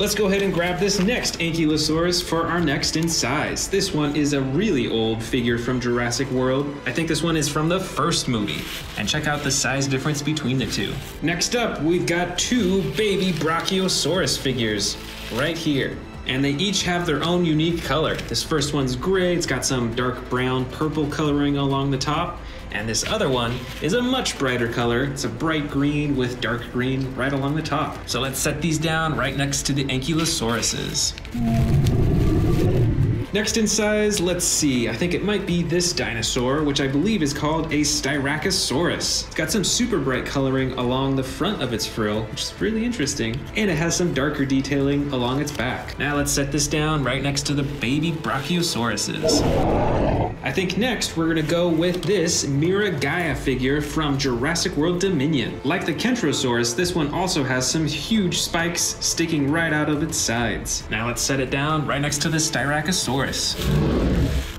Let's go ahead and grab this next Ankylosaurus for our next in size. This one is a really old figure from Jurassic World. I think this one is from the first movie. And check out the size difference between the two. Next up, we've got two baby Brachiosaurus figures right here. And they each have their own unique color. This first one's gray, it's got some dark brown purple coloring along the top. And this other one is a much brighter color. It's a bright green with dark green right along the top. So let's set these down right next to the Ankylosauruses. Next in size, let's see, I think it might be this dinosaur, which I believe is called a Styracosaurus. It's got some super bright coloring along the front of its frill, which is really interesting, and it has some darker detailing along its back. Now let's set this down right next to the baby brachiosauruses. I think next we're gonna go with this Miragaia figure from Jurassic World Dominion. Like the Kentrosaurus, this one also has some huge spikes sticking right out of its sides. Now let's set it down right next to the Styracosaurus.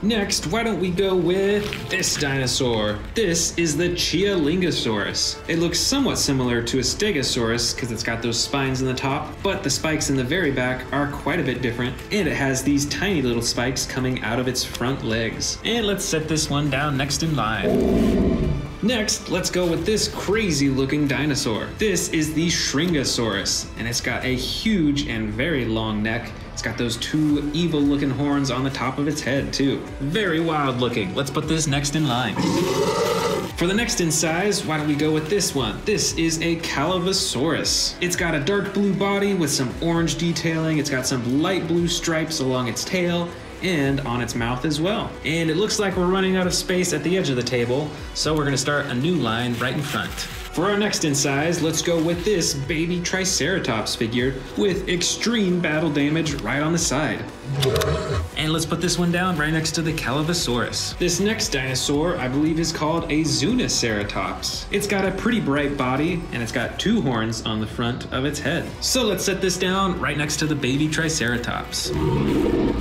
Next, why don't we go with this dinosaur? This is the Cheolingosaurus. It looks somewhat similar to a Stegosaurus because it's got those spines in the top, but the spikes in the very back are quite a bit different, and it has these tiny little spikes coming out of its front legs. And let's set this one down next in line. Next, let's go with this crazy looking dinosaur. This is the Shringosaurus, and it's got a huge and very long neck. It's got those two evil looking horns on the top of its head too. Very wild looking. Let's put this next in line. For the next in size, why don't we go with this one? This is a Calavasaurus. It's got a dark blue body with some orange detailing. It's got some light blue stripes along its tail and on its mouth as well. And it looks like we're running out of space at the edge of the table, so we're gonna start a new line right in front. For our next in size, let's go with this baby Triceratops figure with extreme battle damage right on the side. And let's put this one down right next to the Calavasaurus. This next dinosaur, I believe, is called a Zuniceratops. It's got a pretty bright body, and it's got two horns on the front of its head. So let's set this down right next to the baby Triceratops.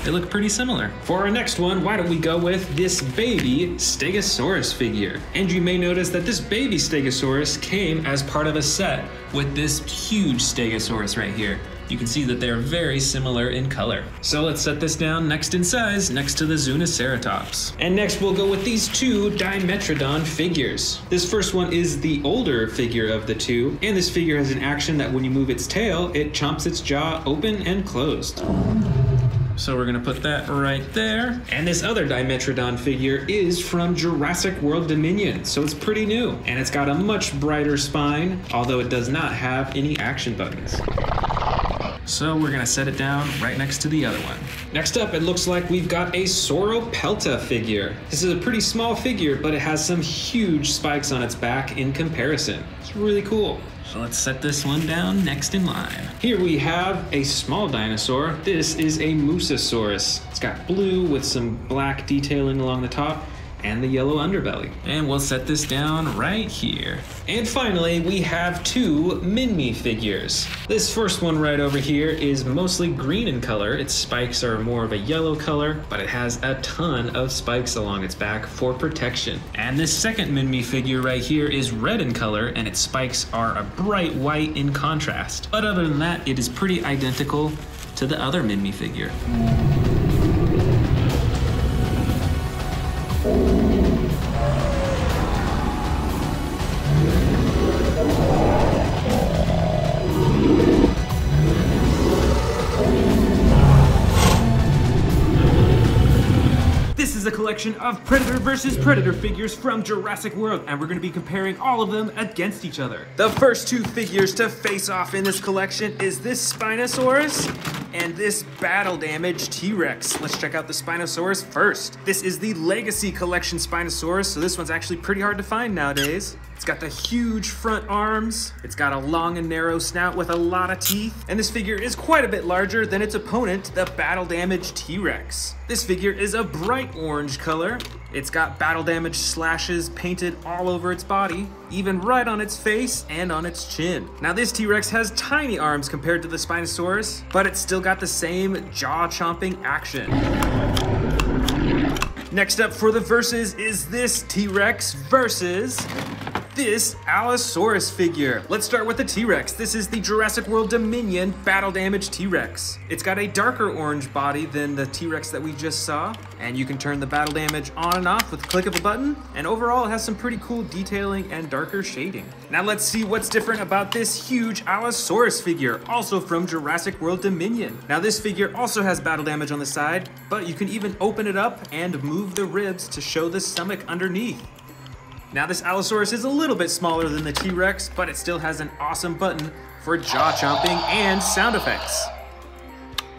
They look pretty similar. For our next one, why don't we go with this baby Stegosaurus figure? And you may notice that this baby Stegosaurus came as part of a set with this huge Stegosaurus right here. You can see that they're very similar in color. So let's set this down next in size, next to the Zuniceratops. And next we'll go with these two Dimetrodon figures. This first one is the older figure of the two, and this figure has an action that when you move its tail, it chomps its jaw open and closed. So we're gonna put that right there. And this other Dimetrodon figure is from Jurassic World Dominion, so it's pretty new. And it's got a much brighter spine, although it does not have any action buttons. So we're gonna set it down right next to the other one. Next up, it looks like we've got a Sauropelta figure. This is a pretty small figure, but it has some huge spikes on its back in comparison. It's really cool. So let's set this one down next in line. Here we have a small dinosaur. This is a Mosasaurus. It's got blue with some black detailing along the top and the yellow underbelly. And we'll set this down right here. And finally, we have two Minmi figures. This first one right over here is mostly green in color. Its spikes are more of a yellow color, but it has a ton of spikes along its back for protection. And this second Minmi figure right here is red in color, and its spikes are a bright white in contrast. But other than that, it is pretty identical to the other Minmi figure. Of Predator versus Predator figures from Jurassic World, and we're going to be comparing all of them against each other. The first two figures to face off in this collection is this Spinosaurus and this battle damage T-Rex. Let's check out the Spinosaurus first. This is the Legacy Collection Spinosaurus, so this one's actually pretty hard to find nowadays. It's got the huge front arms, it's got a long and narrow snout with a lot of teeth, and this figure is quite a bit larger than its opponent, the battle damage T-Rex. This figure is a bright orange color. It's got battle damage slashes painted all over its body, even right on its face and on its chin. Now this T-Rex has tiny arms compared to the Spinosaurus, but it's still got the same jaw-chomping action. Next up for the versus is this T-Rex versus this Allosaurus figure. Let's start with the T-Rex. This is the Jurassic World Dominion battle damage T-Rex. It's got a darker orange body than the T-Rex that we just saw, and you can turn the battle damage on and off with a click of a button, and overall it has some pretty cool detailing and darker shading. Now let's see what's different about this huge Allosaurus figure, also from Jurassic World Dominion. Now this figure also has battle damage on the side, but you can even open it up and move the ribs to show the stomach underneath. Now this Allosaurus is a little bit smaller than the T-Rex, but it still has an awesome button for jaw chomping and sound effects.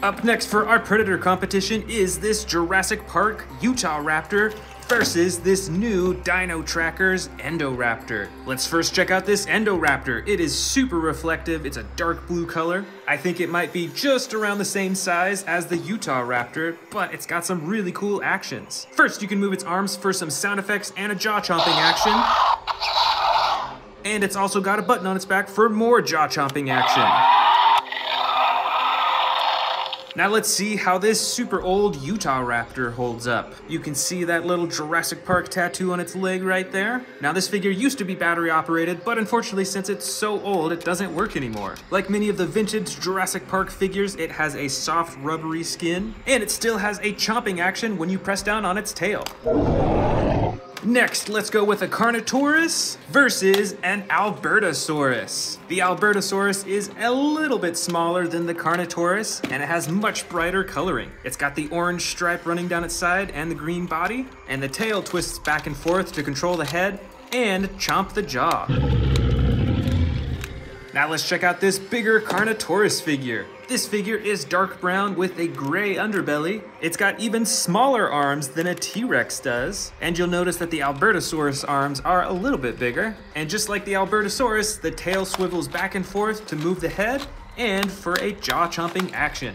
Up next for our Predator competition is this Jurassic Park Utah Raptor versus this new Dino Tracker's Endoraptor. Let's first check out this Endoraptor. It is super reflective, it's a dark blue color. I think it might be just around the same size as the Utah Raptor, but it's got some really cool actions. First, you can move its arms for some sound effects and a jaw chomping action. And it's also got a button on its back for more jaw chomping action. Now let's see how this super old Utah Raptor holds up. You can see that little Jurassic Park tattoo on its leg right there. Now this figure used to be battery operated, but unfortunately since it's so old, it doesn't work anymore. Like many of the vintage Jurassic Park figures, it has a soft rubbery skin, and it still has a chomping action when you press down on its tail. Next, let's go with a Carnotaurus versus an Albertosaurus. The Albertosaurus is a little bit smaller than the Carnotaurus, and it has much brighter coloring. It's got the orange stripe running down its side and the green body, and the tail twists back and forth to control the head and chomp the jaw. Now let's check out this bigger Carnotaurus figure. This figure is dark brown with a gray underbelly. It's got even smaller arms than a T-Rex does. And you'll notice that the Albertosaurus arms are a little bit bigger. And just like the Albertosaurus, the tail swivels back and forth to move the head and for a jaw-chomping action.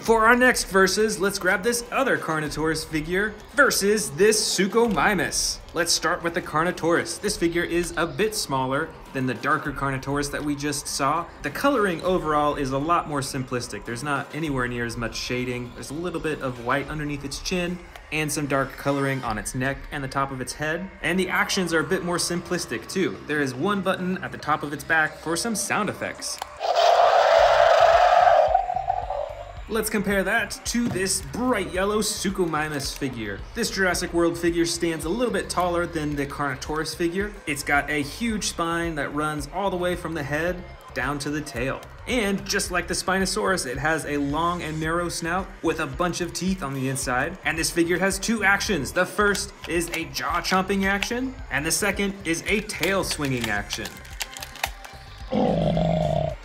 For our next versus, let's grab this other Carnotaurus figure versus this Suchomimus. Let's start with the Carnotaurus. This figure is a bit smaller than the darker Carnotaurus that we just saw. The coloring overall is a lot more simplistic. There's not anywhere near as much shading. There's a little bit of white underneath its chin and some dark coloring on its neck and the top of its head. And the actions are a bit more simplistic too. There is one button at the top of its back for some sound effects. Let's compare that to this bright yellow Suchomimus figure. This Jurassic World figure stands a little bit taller than the Carnotaurus figure. It's got a huge spine that runs all the way from the head down to the tail. And just like the Spinosaurus, it has a long and narrow snout with a bunch of teeth on the inside. And this figure has two actions. The first is a jaw chomping action, and the second is a tail swinging action.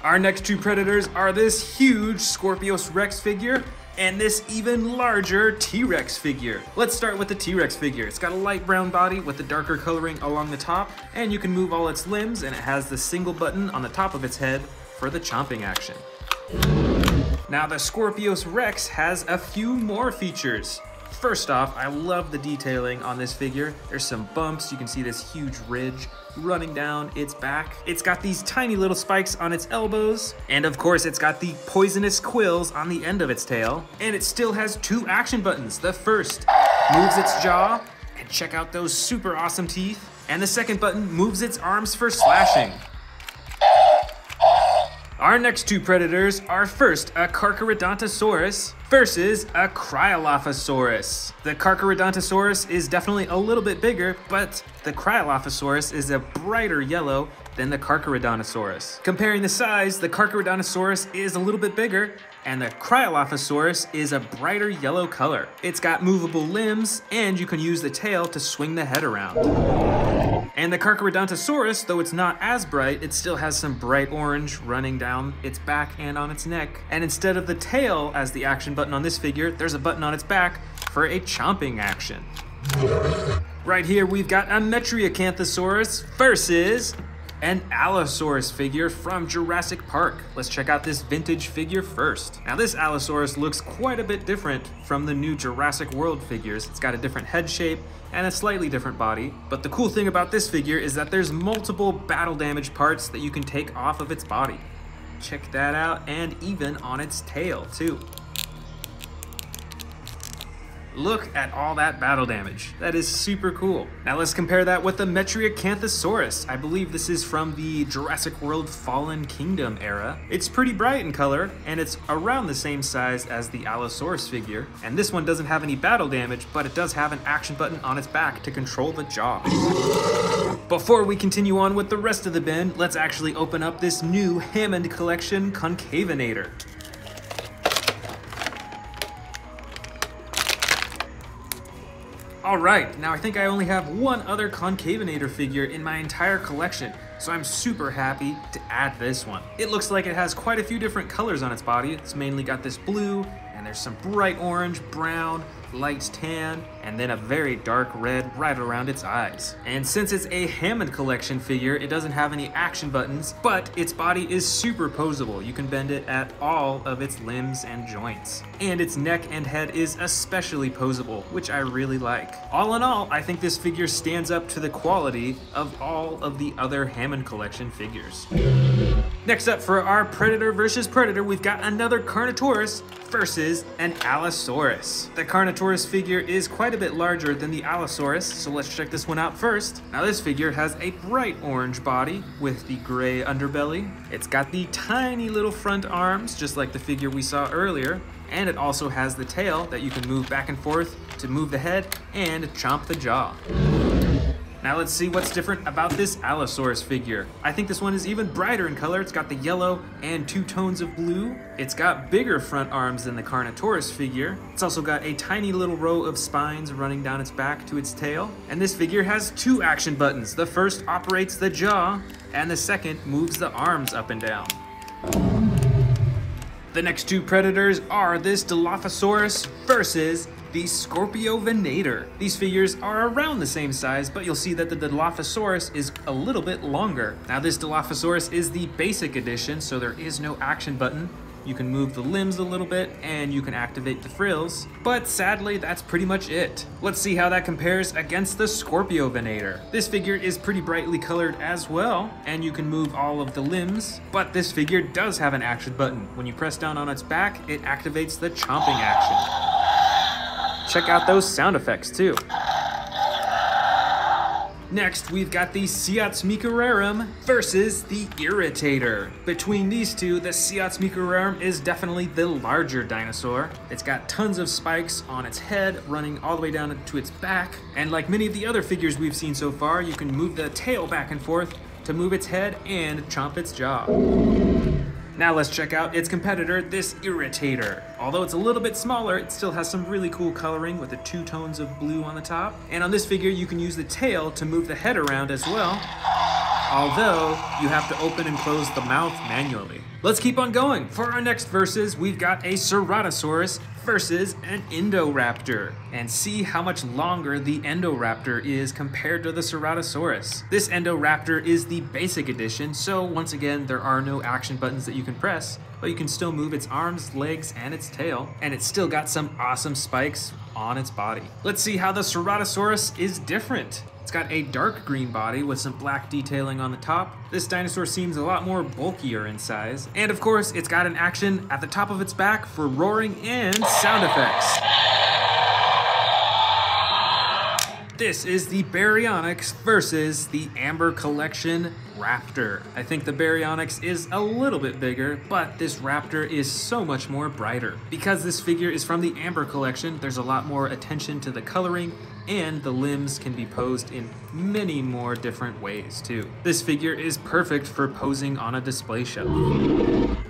Our next two predators are this huge Scorpius Rex figure and this even larger T-Rex figure. Let's start with the T-Rex figure. It's got a light brown body with the darker coloring along the top, and you can move all its limbs, and it has the single button on the top of its head for the chomping action. Now the Scorpius Rex has a few more features. First off, I love the detailing on this figure. There's some bumps, you can see this huge ridge running down its back. It's got these tiny little spikes on its elbows, and of course it's got the poisonous quills on the end of its tail. And it still has two action buttons. The first moves its jaw, and check out those super awesome teeth. And the second button moves its arms for slashing. Our next two predators are first a Carcharodontosaurus versus a Cryolophosaurus. The Carcharodontosaurus is definitely a little bit bigger, but the Cryolophosaurus is a brighter yellow than the Carcharodontosaurus. Comparing the size, the Carcharodontosaurus is a little bit bigger, and the Cryolophosaurus is a brighter yellow color. It's got movable limbs, and you can use the tail to swing the head around. And the Carcharodontosaurus, though it's not as bright, it still has some bright orange running down its back and on its neck. And instead of the tail as the action button on this figure, there's a button on its back for a chomping action. Right here, we've got a Metriacanthosaurus versus an Allosaurus figure from Jurassic Park. Let's check out this vintage figure first. Now this Allosaurus looks quite a bit different from the new Jurassic World figures. It's got a different head shape and a slightly different body. But the cool thing about this figure is that there's multiple battle damage parts that you can take off of its body. Check that out, and even on its tail too. Look at all that battle damage. That is super cool. Now let's compare that with the Metriacanthosaurus. I believe this is from the Jurassic World Fallen Kingdom era. It's pretty bright in color, and it's around the same size as the Allosaurus figure. And this one doesn't have any battle damage, but it does have an action button on its back to control the jaw. Before we continue on with the rest of the bin, let's actually open up this new Hammond Collection Concavinator. All right, now I think I only have one other Concavinator figure in my entire collection. so I'm super happy to add this one. It looks like it has quite a few different colors on its body. It's mainly got this blue, and there's some bright orange, brown, light tan, and then a very dark red right around its eyes. And since it's a Hammond Collection figure, it doesn't have any action buttons, but its body is super posable. You can bend it at all of its limbs and joints. And its neck and head is especially posable, which I really like. All in all, I think this figure stands up to the quality of all of the other Hammond Collection figures. Next up for our Predator versus Predator, we've got another Carnotaurus versus an Allosaurus. The Carnotaurus figure is quite a bit larger than the Allosaurus, so let's check this one out first. Now this figure has a bright orange body with the gray underbelly. It's got the tiny little front arms, just like the figure we saw earlier. And it also has the tail that you can move back and forth to move the head and chomp the jaw. Now let's see what's different about this Allosaurus figure. I think this one is even brighter in color. It's got the yellow and two tones of blue. It's got bigger front arms than the Carnotaurus figure. It's also got a tiny little row of spines running down its back to its tail. And this figure has two action buttons. The first operates the jaw, and the second moves the arms up and down. The next two predators are this Dilophosaurus versus the Scorpiovenator. These figures are around the same size, but you'll see that the Dilophosaurus is a little bit longer. Now this Dilophosaurus is the basic edition, so there is no action button. You can move the limbs a little bit and you can activate the frills, but sadly that's pretty much it. Let's see how that compares against the Scorpiovenator. This figure is pretty brightly colored as well, and you can move all of the limbs, but this figure does have an action button. When you press down on its back, it activates the chomping action. Check out those sound effects too. Next, we've got the Ciots Microrarum versus the Irritator. Between these two, the Ciots Microrarum is definitely the larger dinosaur. It's got tons of spikes on its head running all the way down to its back. And like many of the other figures we've seen so far, you can move the tail back and forth to move its head and chomp its jaw. Now let's check out its competitor, this Irritator. Although it's a little bit smaller, it still has some really cool coloring with the two tones of blue on the top. And on this figure, you can use the tail to move the head around as well, although you have to open and close the mouth manually. Let's keep on going. For our next versus, we've got a Ceratosaurus versus an Indoraptor, and see how much longer the Indoraptor is compared to the Ceratosaurus. This Indoraptor is the basic edition, so once again, there are no action buttons that you can press, but you can still move its arms, legs, and its tail, and it's still got some awesome spikes on its body. Let's see how the Ceratosaurus is different. It's got a dark green body with some black detailing on the top. This dinosaur seems a lot more bulkier in size. And of course, it's got an action at the top of its back for roaring and sound effects. This is the Baryonyx versus the Amber Collection Raptor. I think the Baryonyx is a little bit bigger, but this Raptor is so much more brighter. Because this figure is from the Amber Collection, there's a lot more attention to the coloring, and the limbs can be posed in many more different ways too. This figure is perfect for posing on a display shelf.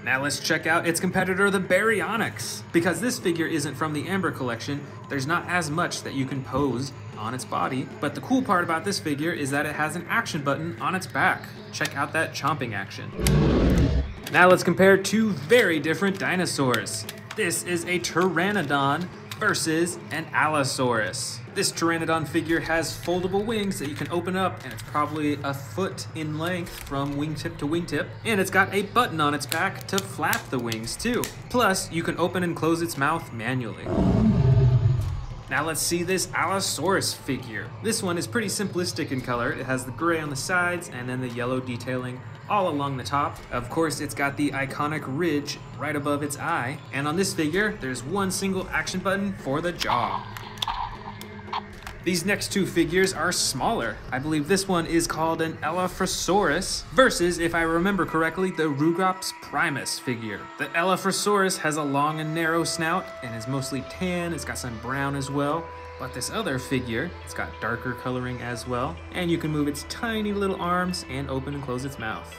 Now let's check out its competitor, the Baryonyx. Because this figure isn't from the Amber Collection, there's not as much that you can pose on its body, but the cool part about this figure is that it has an action button on its back. Check out that chomping action. Now let's compare two very different dinosaurs. This is a Pteranodon versus an Allosaurus. This Pteranodon figure has foldable wings that you can open up, and it's probably a foot in length from wingtip to wingtip, and it's got a button on its back to flap the wings too. Plus, you can open and close its mouth manually. Now let's see this Allosaurus figure. This one is pretty simplistic in color. It has the gray on the sides and then the yellow detailing all along the top. Of course, it's got the iconic ridge right above its eye. And on this figure, there's one single action button for the jaw. These next two figures are smaller. I believe this one is called an Elaphrosaurus versus, if I remember correctly, the Rugops Primus figure. The Elaphrosaurus has a long and narrow snout and is mostly tan. It's got some brown as well. But this other figure, it's got darker coloring as well, and you can move its tiny little arms and open and close its mouth.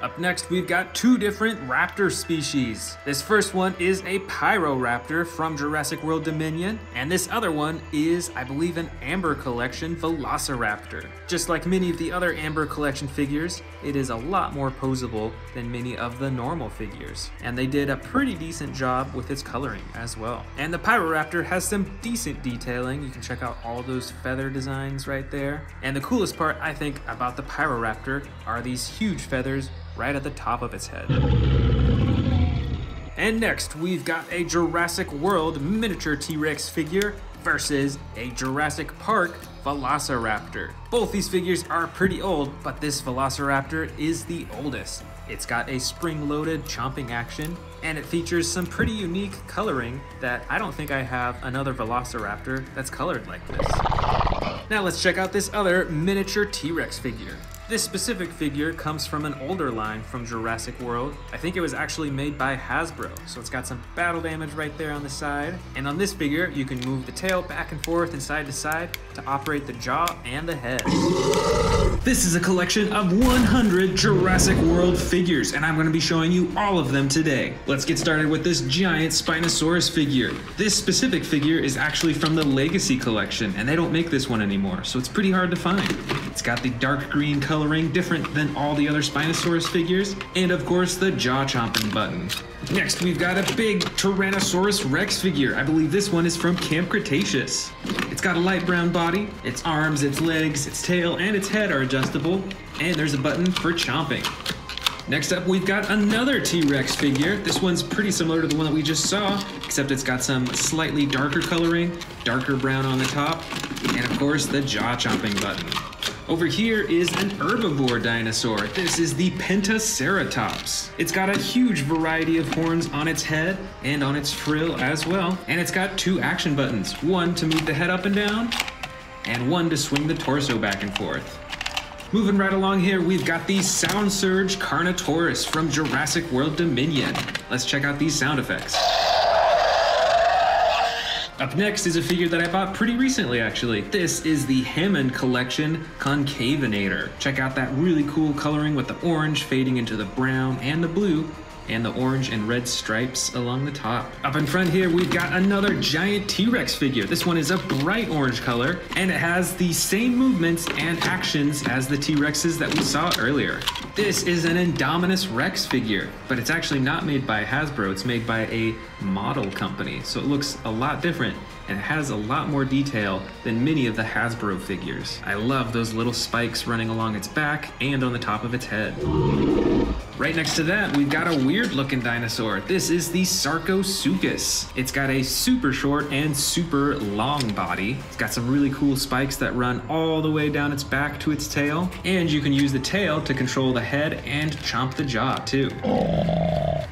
Up next, we've got two different raptor species. This first one is a Pyroraptor from Jurassic World Dominion, and this other one is, I believe, an Amber Collection Velociraptor. Just like many of the other Amber Collection figures, it is a lot more poseable than many of the normal figures, and they did a pretty decent job with its coloring as well. And the Pyroraptor has some decent detailing. You can check out all those feather designs right there. And the coolest part, I think, about the Pyroraptor are these huge feathers right at the top of its head. And next, we've got a Jurassic World miniature T-Rex figure versus a Jurassic Park Velociraptor. Both these figures are pretty old, but this Velociraptor is the oldest. It's got a spring-loaded chomping action, and it features some pretty unique coloring that I don't think I have another Velociraptor that's colored like this. Now let's check out this other miniature T-Rex figure. This specific figure comes from an older line from Jurassic World. I think it was actually made by Hasbro, so it's got some battle damage right there on the side. And on this figure, you can move the tail back and forth and side to side to operate the jaw and the head. This is a collection of 100 Jurassic World figures, and I'm going to be showing you all of them today. Let's get started with this giant Spinosaurus figure. This specific figure is actually from the Legacy Collection, and they don't make this one anymore, so it's pretty hard to find. It's got the dark green color, different than all the other Spinosaurus figures, and of course the jaw chomping button. Next, we've got a big Tyrannosaurus Rex figure. I believe this one is from Camp Cretaceous. It's got a light brown body, its arms, its legs, its tail, and its head are adjustable, and there's a button for chomping. Next up, we've got another T-Rex figure. This one's pretty similar to the one that we just saw, except it's got some slightly darker coloring, darker brown on the top, and of course the jaw chomping button. Over here is an herbivore dinosaur. This is the Pentaceratops. It's got a huge variety of horns on its head and on its frill as well. And it's got two action buttons, one to move the head up and down, and one to swing the torso back and forth. Moving right along here, we've got the Sound Surge Carnotaurus from Jurassic World Dominion. Let's check out these sound effects. Up next is a figure that I bought pretty recently, actually. This is the Hammond Collection Concavenator. Check out that really cool coloring with the orange fading into the brown and the blue, and the orange and red stripes along the top. Up in front here, we've got another giant T-Rex figure. This one is a bright orange color, and it has the same movements and actions as the T-Rexes that we saw earlier. This is an Indominus Rex figure, but it's actually not made by Hasbro. It's made by a model company, so it looks a lot different, and it has a lot more detail than many of the Hasbro figures. I love those little spikes running along its back and on the top of its head. Right next to that, we've got a weird looking dinosaur. This is the Sarcosuchus. It's got a super short and super long body. It's got some really cool spikes that run all the way down its back to its tail, and you can use the tail to control the head and chomp the jaw too.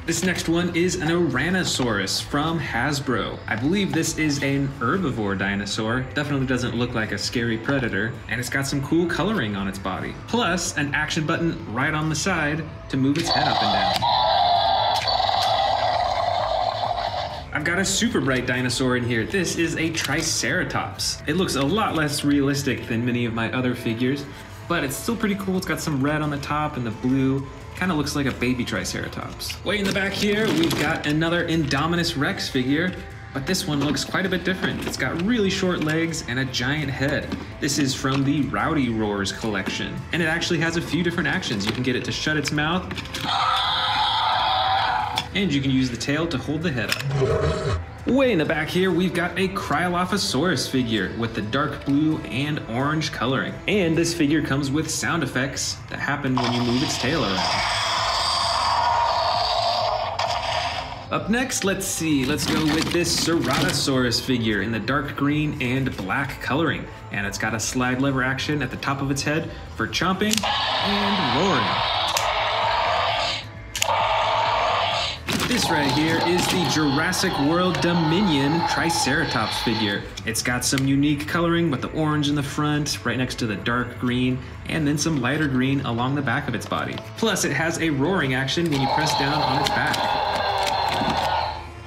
This next one is an Oranosaurus from Hasbro. I believe this is an herbivore dinosaur. Definitely doesn't look like a scary predator, and it's got some cool coloring on its body. Plus, an action button right on the side to move its head up and down. I've got a super bright dinosaur in here. This is a Triceratops. It looks a lot less realistic than many of my other figures, but it's still pretty cool. It's got some red on the top and the blue. Kind of looks like a baby Triceratops. Way in the back here, we've got another Indominus Rex figure, but this one looks quite a bit different. It's got really short legs and a giant head. This is from the Rowdy Roars collection, and it actually has a few different actions. You can get it to shut its mouth, and you can use the tail to hold the head up. Way in the back here, we've got a Cryolophosaurus figure with the dark blue and orange coloring. And this figure comes with sound effects that happen when you move its tail around. Up next, let's go with this Ceratosaurus figure in the dark green and black coloring. And it's got a slide lever action at the top of its head for chomping and roaring. This right here is the Jurassic World Dominion Triceratops figure. It's got some unique coloring with the orange in the front, right next to the dark green, and then some lighter green along the back of its body. Plus, it has a roaring action when you press down on its back.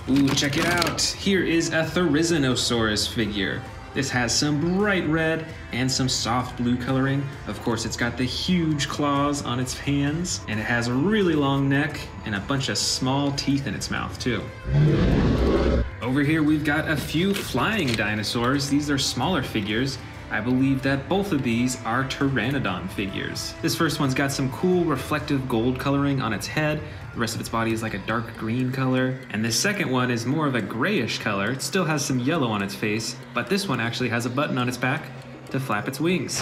Ooh, check it out. Here is a Therizinosaurus figure. This has some bright red and some soft blue coloring. Of course, it's got the huge claws on its hands, and it has a really long neck and a bunch of small teeth in its mouth too. Over here, we've got a few flying dinosaurs. These are smaller figures. I believe that both of these are Pteranodon figures. This first one's got some cool reflective gold coloring on its head. The rest of its body is like a dark green color. And this second one is more of a grayish color. It still has some yellow on its face, but this one actually has a button on its back to flap its wings.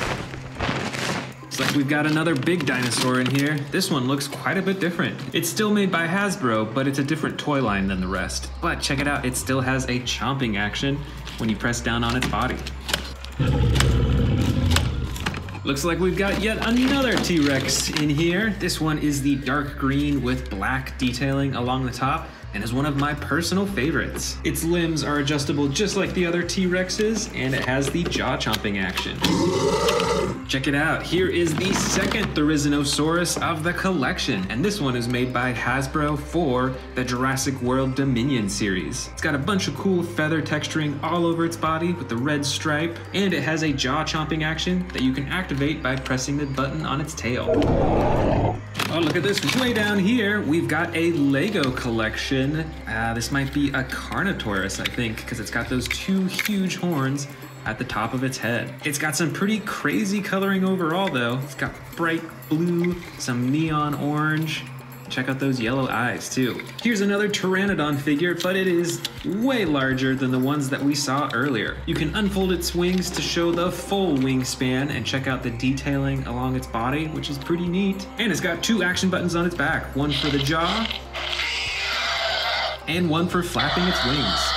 Looks like we've got another big dinosaur in here. This one looks quite a bit different. It's still made by Hasbro, but it's a different toy line than the rest. But check it out, it still has a chomping action when you press down on its body. Looks like we've got yet another T-Rex in here. This one is the dark green with black detailing along the top and is one of my personal favorites. Its limbs are adjustable just like the other T-Rexes, and it has the jaw chomping action. Check it out, here is the second Therizinosaurus of the collection, and this one is made by Hasbro for the Jurassic World Dominion series. It's got a bunch of cool feather texturing all over its body with the red stripe, and it has a jaw chomping action that you can activate by pressing the button on its tail. Oh, look at this, way down here, we've got a Lego collection. This might be a Carnotaurus, I think, because it's got those two huge horns at the top of its head. It's got some pretty crazy coloring overall though. It's got bright blue, some neon orange. Check out those yellow eyes too. Here's another Pteranodon figure, but it is way larger than the ones that we saw earlier. You can unfold its wings to show the full wingspan and check out the detailing along its body, which is pretty neat. And it's got two action buttons on its back, one for the jaw and one for flapping its wings.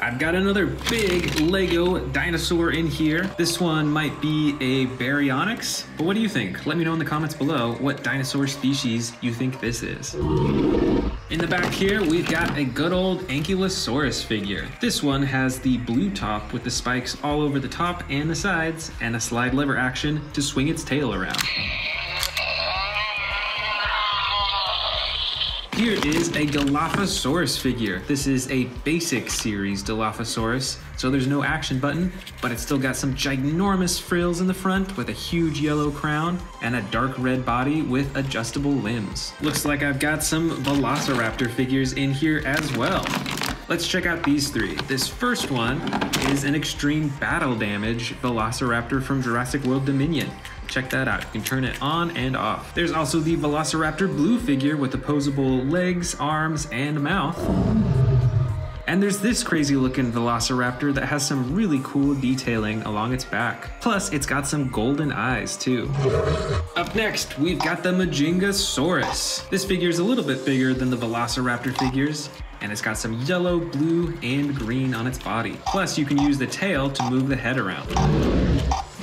I've got another big Lego dinosaur in here. This one might be a Baryonyx, but what do you think? Let me know in the comments below what dinosaur species you think this is. In the back here, we've got a good old Ankylosaurus figure. This one has the blue top with the spikes all over the top and the sides, and a slide lever action to swing its tail around. Here is a Dilophosaurus figure. This is a basic series Dilophosaurus, so there's no action button, but it's still got some ginormous frills in the front with a huge yellow crown and a dark red body with adjustable limbs. Looks like I've got some Velociraptor figures in here as well. Let's check out these three. This first one is an Extreme Battle Damage Velociraptor from Jurassic World Dominion. Check that out, you can turn it on and off. There's also the Velociraptor Blue figure with opposable legs, arms, and mouth. And there's this crazy looking Velociraptor that has some really cool detailing along its back. Plus, it's got some golden eyes too. Up next, we've got the Majingasaurus. This figure is a little bit bigger than the Velociraptor figures, and it's got some yellow, blue, and green on its body. Plus, you can use the tail to move the head around.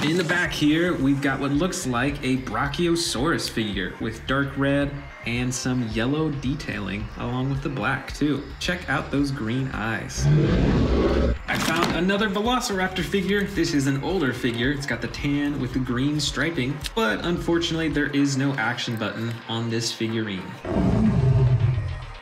In the back here, we've got what looks like a Brachiosaurus figure with dark red and some yellow detailing along with the black too. Check out those green eyes. I found another Velociraptor figure. This is an older figure. It's got the tan with the green striping, but unfortunately there is no action button on this figurine.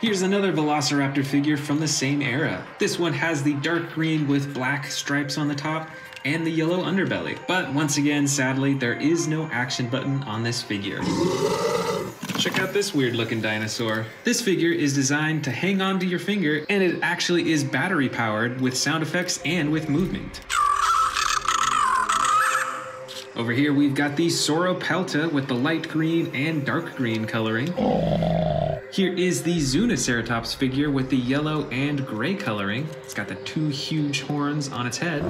Here's another Velociraptor figure from the same era. This one has the dark green with black stripes on the top and the yellow underbelly. But once again, sadly, there is no action button on this figure. Check out this weird looking dinosaur. This figure is designed to hang onto your finger, and it actually is battery powered with sound effects and with movement. Over here, we've got the Sauropelta with the light green and dark green coloring. Here is the Zuniceratops figure with the yellow and gray coloring. It's got the two huge horns on its head.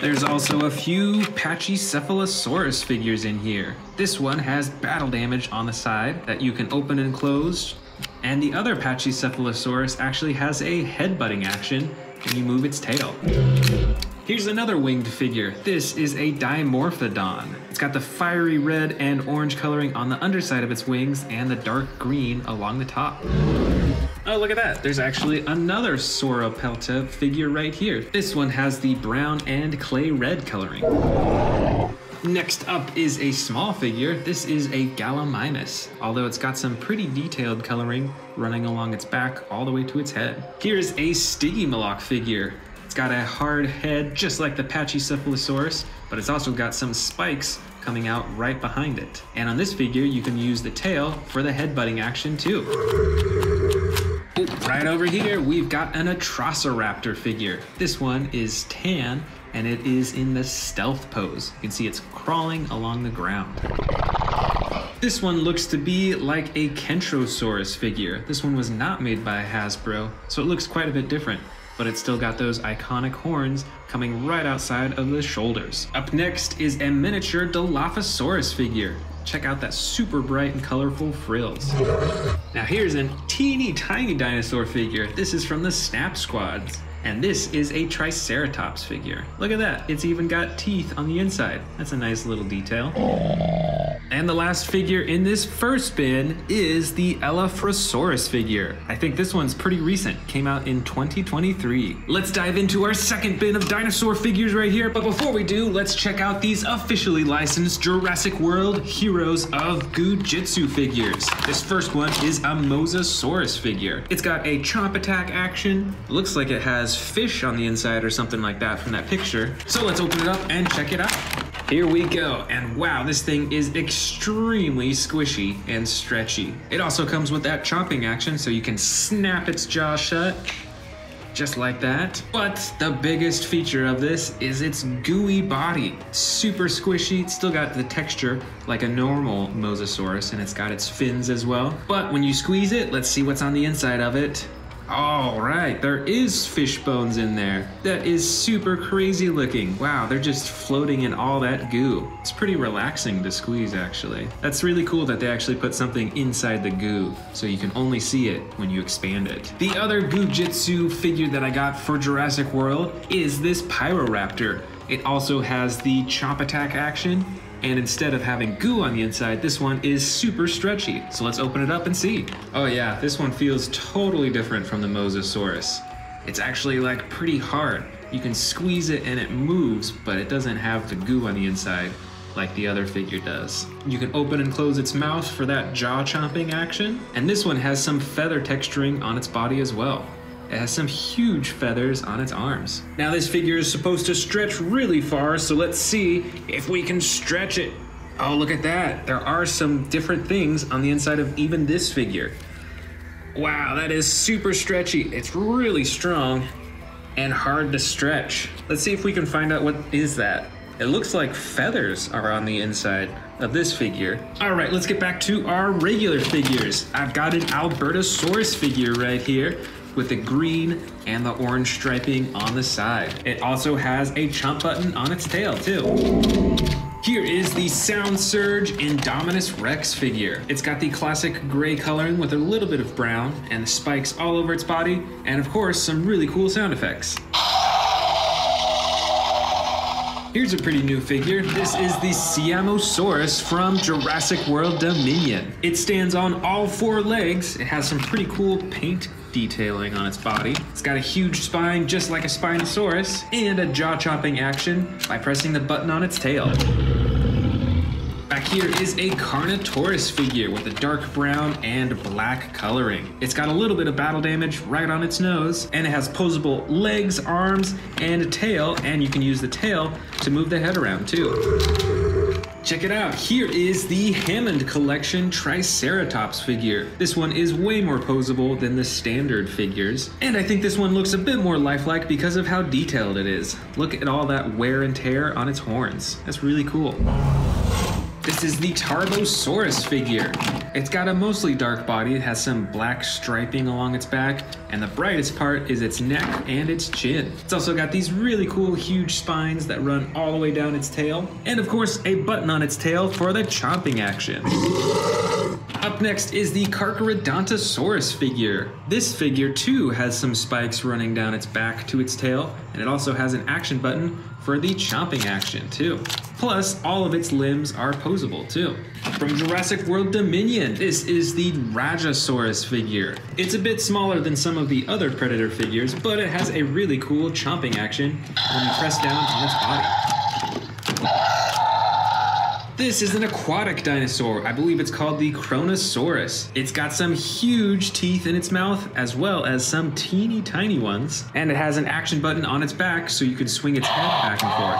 There's also a few Pachycephalosaurus figures in here. This one has battle damage on the side that you can open and close. And the other Pachycephalosaurus actually has a headbutting action when you move its tail. Here's another winged figure. This is a Dimorphodon. It's got the fiery red and orange coloring on the underside of its wings and the dark green along the top. Oh, look at that. There's actually another Sauropelta figure right here. This one has the brown and clay red coloring. Next up is a small figure. This is a Gallimimus, although it's got some pretty detailed coloring running along its back all the way to its head. Here's a Stygimaloch figure. It's got a hard head just like the Pachycephalosaurus, but it's also got some spikes coming out right behind it. And on this figure, you can use the tail for the headbutting action too. Right over here, we've got an Atrociraptor figure. This one is tan, and it is in the stealth pose. You can see it's crawling along the ground. This one looks to be like a Kentrosaurus figure. This one was not made by Hasbro, so it looks quite a bit different, but it's still got those iconic horns coming right outside of the shoulders. Up next is a miniature Dilophosaurus figure. Check out that super bright and colorful frills. Now here's a teeny tiny dinosaur figure. This is from the Snap Squads. And this is a Triceratops figure. Look at that, it's even got teeth on the inside. That's a nice little detail. And the last figure in this first bin is the Elaphrosaurus figure. I think this one's pretty recent, came out in 2023. Let's dive into our second bin of dinosaur figures right here. But before we do, let's check out these officially licensed Jurassic World Heroes of Goo-Jitsu figures. This first one is a Mosasaurus figure. It's got a chomp attack action. It looks like it has fish on the inside or something like that from that picture. So let's open it up and check it out. Here we go, and wow, this thing is extremely squishy and stretchy. It also comes with that chomping action, so you can snap its jaw shut, just like that. But the biggest feature of this is its gooey body. Super squishy, it's still got the texture like a normal Mosasaurus, and it's got its fins as well. But when you squeeze it, let's see what's on the inside of it. All right, there is fish bones in there. That is super crazy looking. Wow, they're just floating in all that goo. It's pretty relaxing to squeeze, actually. That's really cool that they actually put something inside the goo, so you can only see it when you expand it. The other Goo-Jitsu figure that I got for Jurassic World is this Pyroraptor. It also has the chomp attack action, and instead of having goo on the inside, this one is super stretchy. So let's open it up and see. Oh yeah, this one feels totally different from the Mosasaurus. It's actually like pretty hard. You can squeeze it and it moves, but it doesn't have the goo on the inside like the other figure does. You can open and close its mouth for that jaw chomping action. And this one has some feather texturing on its body as well. It has some huge feathers on its arms. Now this figure is supposed to stretch really far, so let's see if we can stretch it. Oh, look at that. There are some different things on the inside of even this figure. Wow, that is super stretchy. It's really strong and hard to stretch. Let's see if we can find out what is that. It looks like feathers are on the inside of this figure. All right, let's get back to our regular figures. I've got an Albertosaurus figure right here, with the green and the orange striping on the side. It also has a chomp button on its tail too. Here is the Sound Surge Indominus Rex figure. It's got the classic gray coloring with a little bit of brown and the spikes all over its body, and of course some really cool sound effects. Here's a pretty new figure. This is the Siamosaurus from Jurassic World Dominion. It stands on all four legs. It has some pretty cool paint detailing on its body. It's got a huge spine just like a Spinosaurus, and a jaw chopping action by pressing the button on its tail. Back here is a Carnotaurus figure with a dark brown and black coloring. It's got a little bit of battle damage right on its nose, and it has posable legs, arms, and a tail, and you can use the tail to move the head around too. Check it out, here is the Hammond Collection Triceratops figure. This one is way more poseable than the standard figures, and I think this one looks a bit more lifelike because of how detailed it is. Look at all that wear and tear on its horns. That's really cool. This is the Tarbosaurus figure. It's got a mostly dark body. It has some black striping along its back, and the brightest part is its neck and its chin. It's also got these really cool huge spines that run all the way down its tail, and of course a button on its tail for the chomping action. Up next is the Carcharodontosaurus figure. This figure too has some spikes running down its back to its tail, and it also has an action button for the chomping action too. Plus, all of its limbs are poseable too. From Jurassic World Dominion, this is the Rajasaurus figure. It's a bit smaller than some of the other Predator figures, but it has a really cool chomping action when you press down on its body. This is an aquatic dinosaur. I believe it's called the Carnotaurus. It's got some huge teeth in its mouth, as well as some teeny tiny ones. And it has an action button on its back, so you can swing its head back and forth.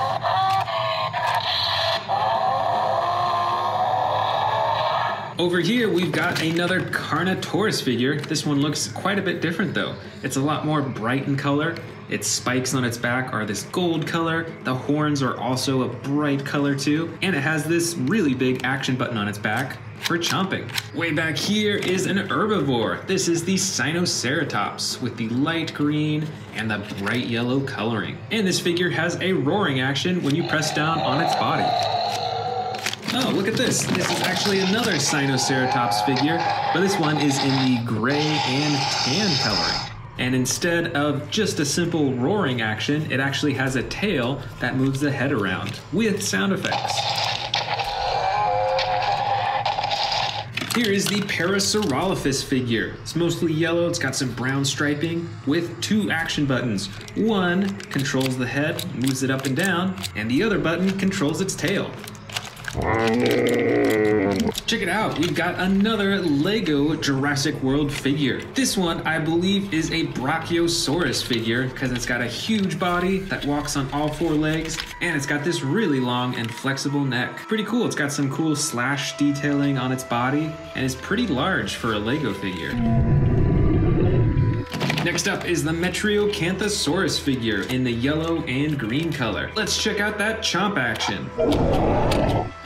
Over here, we've got another Carnotaurus figure. This one looks quite a bit different, though. It's a lot more bright in color. Its spikes on its back are this gold color. The horns are also a bright color too. And it has this really big action button on its back for chomping. Way back here is an herbivore. This is the Spinosaurus with the light green and the bright yellow coloring. And this figure has a roaring action when you press down on its body. Oh, look at this. This is actually another Spinosaurus figure, but this one is in the gray and tan coloring. And instead of just a simple roaring action, it actually has a tail that moves the head around with sound effects. Here is the Parasaurolophus figure. It's mostly yellow, it's got some brown striping with two action buttons. One controls the head, moves it up and down, and the other button controls its tail. Check it out, we've got another Lego Jurassic World figure. This one, I believe, is a Brachiosaurus figure because it's got a huge body that walks on all four legs, and it's got this really long and flexible neck. Pretty cool, it's got some cool slash detailing on its body, and it's pretty large for a Lego figure. Next up is the Metriocanthosaurus figure in the yellow and green color. Let's check out that chomp action.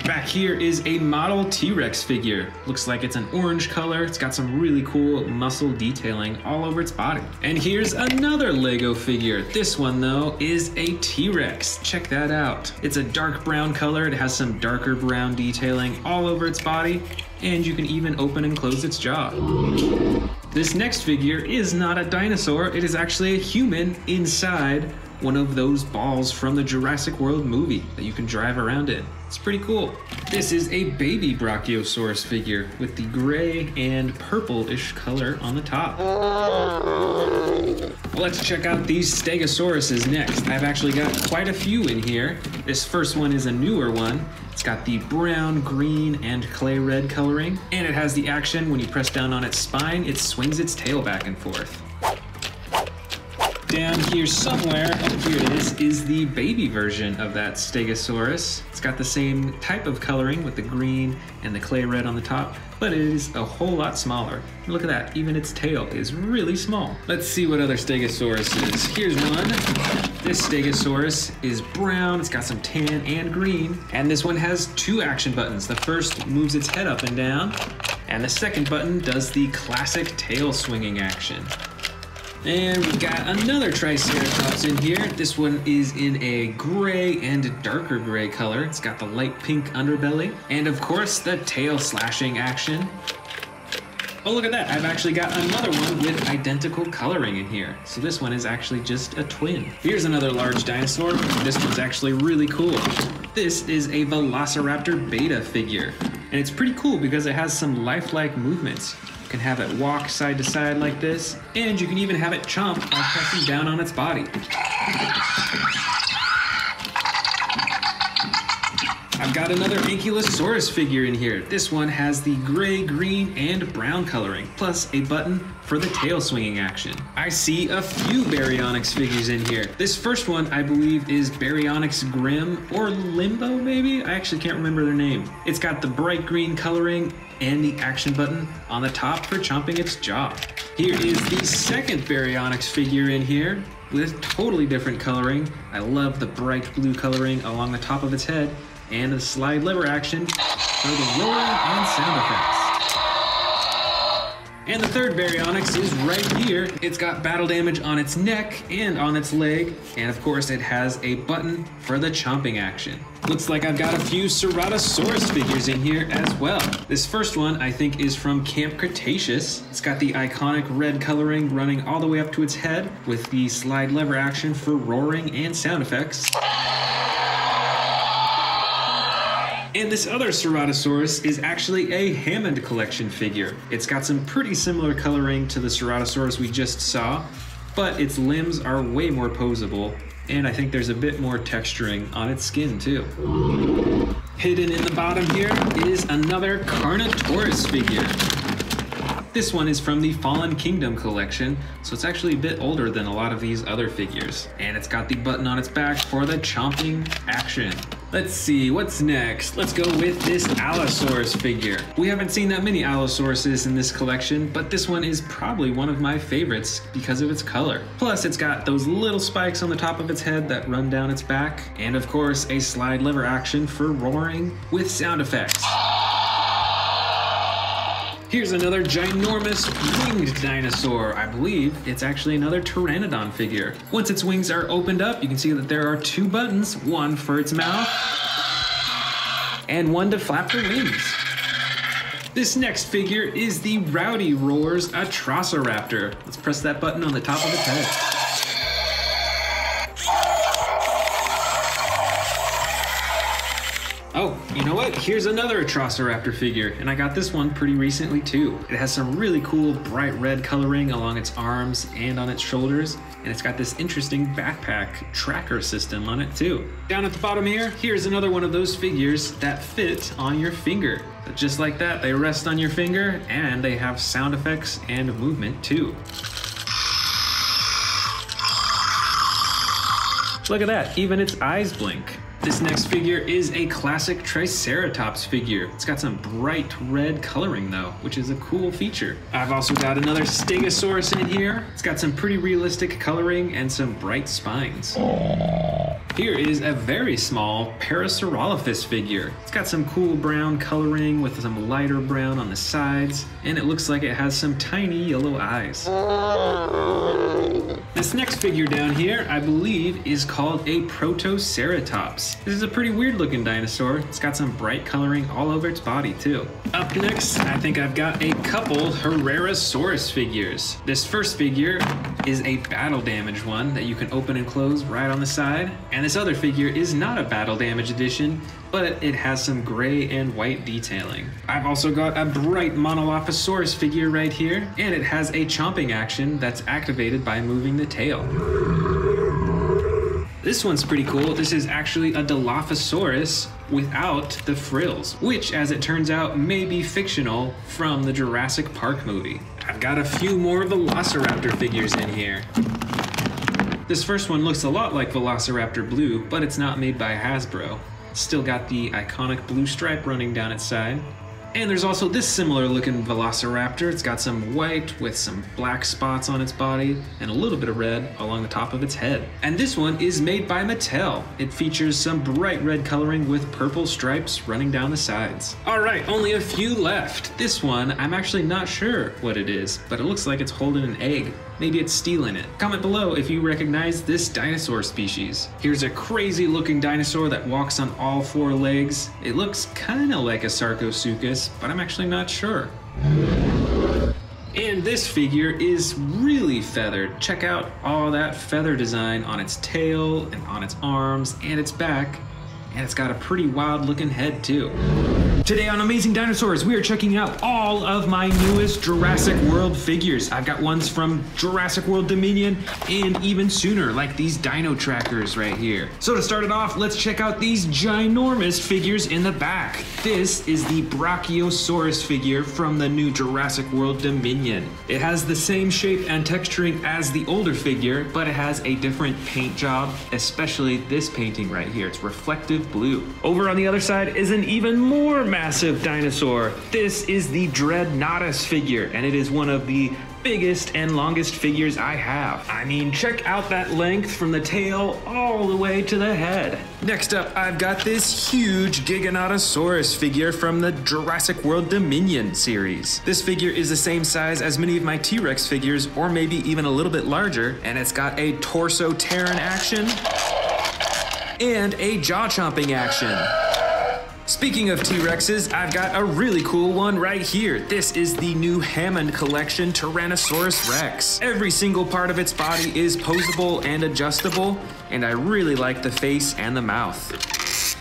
Back here is a model T-Rex figure. Looks like it's an orange color. It's got some really cool muscle detailing all over its body. And here's another Lego figure. This one though is a T-Rex. Check that out. It's a dark brown color. It has some darker brown detailing all over its body. And you can even open and close its jaw. This next figure is not a dinosaur. It is actually a human inside one of those balls from the Jurassic World movie that you can drive around in. It's pretty cool. This is a baby Brachiosaurus figure with the gray and purple-ish color on the top. Let's check out these Stegosauruses next. I've actually got quite a few in here. This first one is a newer one. It's got the brown, green, and clay red coloring, and it has the action when you press down on its spine, it swings its tail back and forth. Down here somewhere, oh here it is the baby version of that Stegosaurus. It's got the same type of coloring with the green and the clay red on the top, but it is a whole lot smaller. Look at that, even its tail is really small. Let's see what other Stegosaurus is. Here's one. This Stegosaurus is brown, it's got some tan and green, and this one has two action buttons. The first moves its head up and down, and the second button does the classic tail swinging action. And we've got another Triceratops in here. This one is in a gray and darker gray color. It's got the light pink underbelly. And of course, the tail slashing action. Oh, look at that. I've actually got another one with identical coloring in here. So this one is actually just a twin. Here's another large dinosaur. This one's actually really cool. This is a Velociraptor beta figure. And it's pretty cool because it has some lifelike movements. You can have it walk side to side like this, and you can even have it chomp by pressing down on its body. I've got another Ankylosaurus figure in here. This one has the gray, green, and brown coloring, plus a button for the tail swinging action. I see a few Baryonyx figures in here. This first one, I believe, is Baryonyx Grim or Limbo, maybe? I actually can't remember their name. It's got the bright green coloring and the action button on the top for chomping its jaw. Here is the second Baryonyx figure in here with totally different coloring. I love the bright blue coloring along the top of its head and the slide lever action for the roaring and sound effects. And the third Baryonyx is right here. It's got battle damage on its neck and on its leg. And of course it has a button for the chomping action. Looks like I've got a few Ceratosaurus figures in here as well. This first one I think is from Camp Cretaceous. It's got the iconic red coloring running all the way up to its head with the slide lever action for roaring and sound effects. And this other Ceratosaurus is actually a Hammond Collection figure. It's got some pretty similar coloring to the Ceratosaurus we just saw, but its limbs are way more poseable, and I think there's a bit more texturing on its skin too. Hidden in the bottom here is another Carnotaurus figure. This one is from the Fallen Kingdom collection, so it's actually a bit older than a lot of these other figures. And it's got the button on its back for the chomping action. Let's see, what's next? Let's go with this Allosaurus figure. We haven't seen that many Allosauruses in this collection, but this one is probably one of my favorites because of its color. Plus, it's got those little spikes on the top of its head that run down its back. And of course, a slide lever action for roaring with sound effects. Here's another ginormous winged dinosaur. I believe it's actually another Pteranodon figure. Once its wings are opened up, you can see that there are two buttons, one for its mouth and one to flap the wings. This next figure is the Rowdy Roars Atrociraptor. Let's press that button on the top of its head. Oh, you know what? Here's another Atrociraptor figure, and I got this one pretty recently too. It has some really cool bright red coloring along its arms and on its shoulders, and it's got this interesting backpack tracker system on it too. Down at the bottom here, here's another one of those figures that fit on your finger. Just like that, they rest on your finger, and they have sound effects and movement too. Look at that, even its eyes blink. This next figure is a classic Triceratops figure. It's got some bright red coloring though, which is a cool feature. I've also got another Stegosaurus in here. It's got some pretty realistic coloring and some bright spines. Here is a very small Parasaurolophus figure. It's got some cool brown coloring with some lighter brown on the sides, and it looks like it has some tiny yellow eyes. This next figure down here, I believe, is called a Protoceratops. This is a pretty weird looking dinosaur. It's got some bright coloring all over its body too. Up next, I think I've got a couple Herrerasaurus figures. This first figure is a battle damage one that you can open and close right on the side. And this other figure is not a battle damage edition, but it has some gray and white detailing. I've also got a bright Monolophosaurus figure right here, and it has a chomping action that's activated by moving the tail. This one's pretty cool. This is actually a Dilophosaurus without the frills, which, as it turns out, may be fictional from the Jurassic Park movie. I've got a few more Velociraptor figures in here. This first one looks a lot like Velociraptor Blue, but it's not made by Hasbro. Still got the iconic blue stripe running down its side. And there's also this similar looking Velociraptor. It's got some white with some black spots on its body and a little bit of red along the top of its head. And this one is made by Mattel. It features some bright red coloring with purple stripes running down the sides. All right, only a few left. This one, I'm actually not sure what it is, but it looks like it's holding an egg. Maybe it's stealing it. Comment below if you recognize this dinosaur species. Here's a crazy looking dinosaur that walks on all four legs. It looks kind of like a Sarcosuchus, but I'm actually not sure. And this figure is really feathered. Check out all that feather design on its tail and on its arms and its back. And it's got a pretty wild looking head too. Today on Amazing Dinosaurs, we are checking out all of my newest Jurassic World figures. I've got ones from Jurassic World Dominion and even sooner, like these Dino Trackers right here. So to start it off, let's check out these ginormous figures in the back. This is the Brachiosaurus figure from the new Jurassic World Dominion. It has the same shape and texturing as the older figure, but it has a different paint job, especially this painting right here. It's reflective blue. Over on the other side is an even more massive dinosaur. This is the Dreadnoughtus figure, and it is one of the biggest and longest figures I have. I mean, check out that length from the tail all the way to the head. Next up, I've got this huge Giganotosaurus figure from the Jurassic World Dominion series. This figure is the same size as many of my T-Rex figures, or maybe even a little bit larger, and it's got a torso tearing action and a jaw chomping action. Speaking of T-Rexes, I've got a really cool one right here. This is the new Hammond Collection Tyrannosaurus Rex. Every single part of its body is posable and adjustable, and I really like the face and the mouth.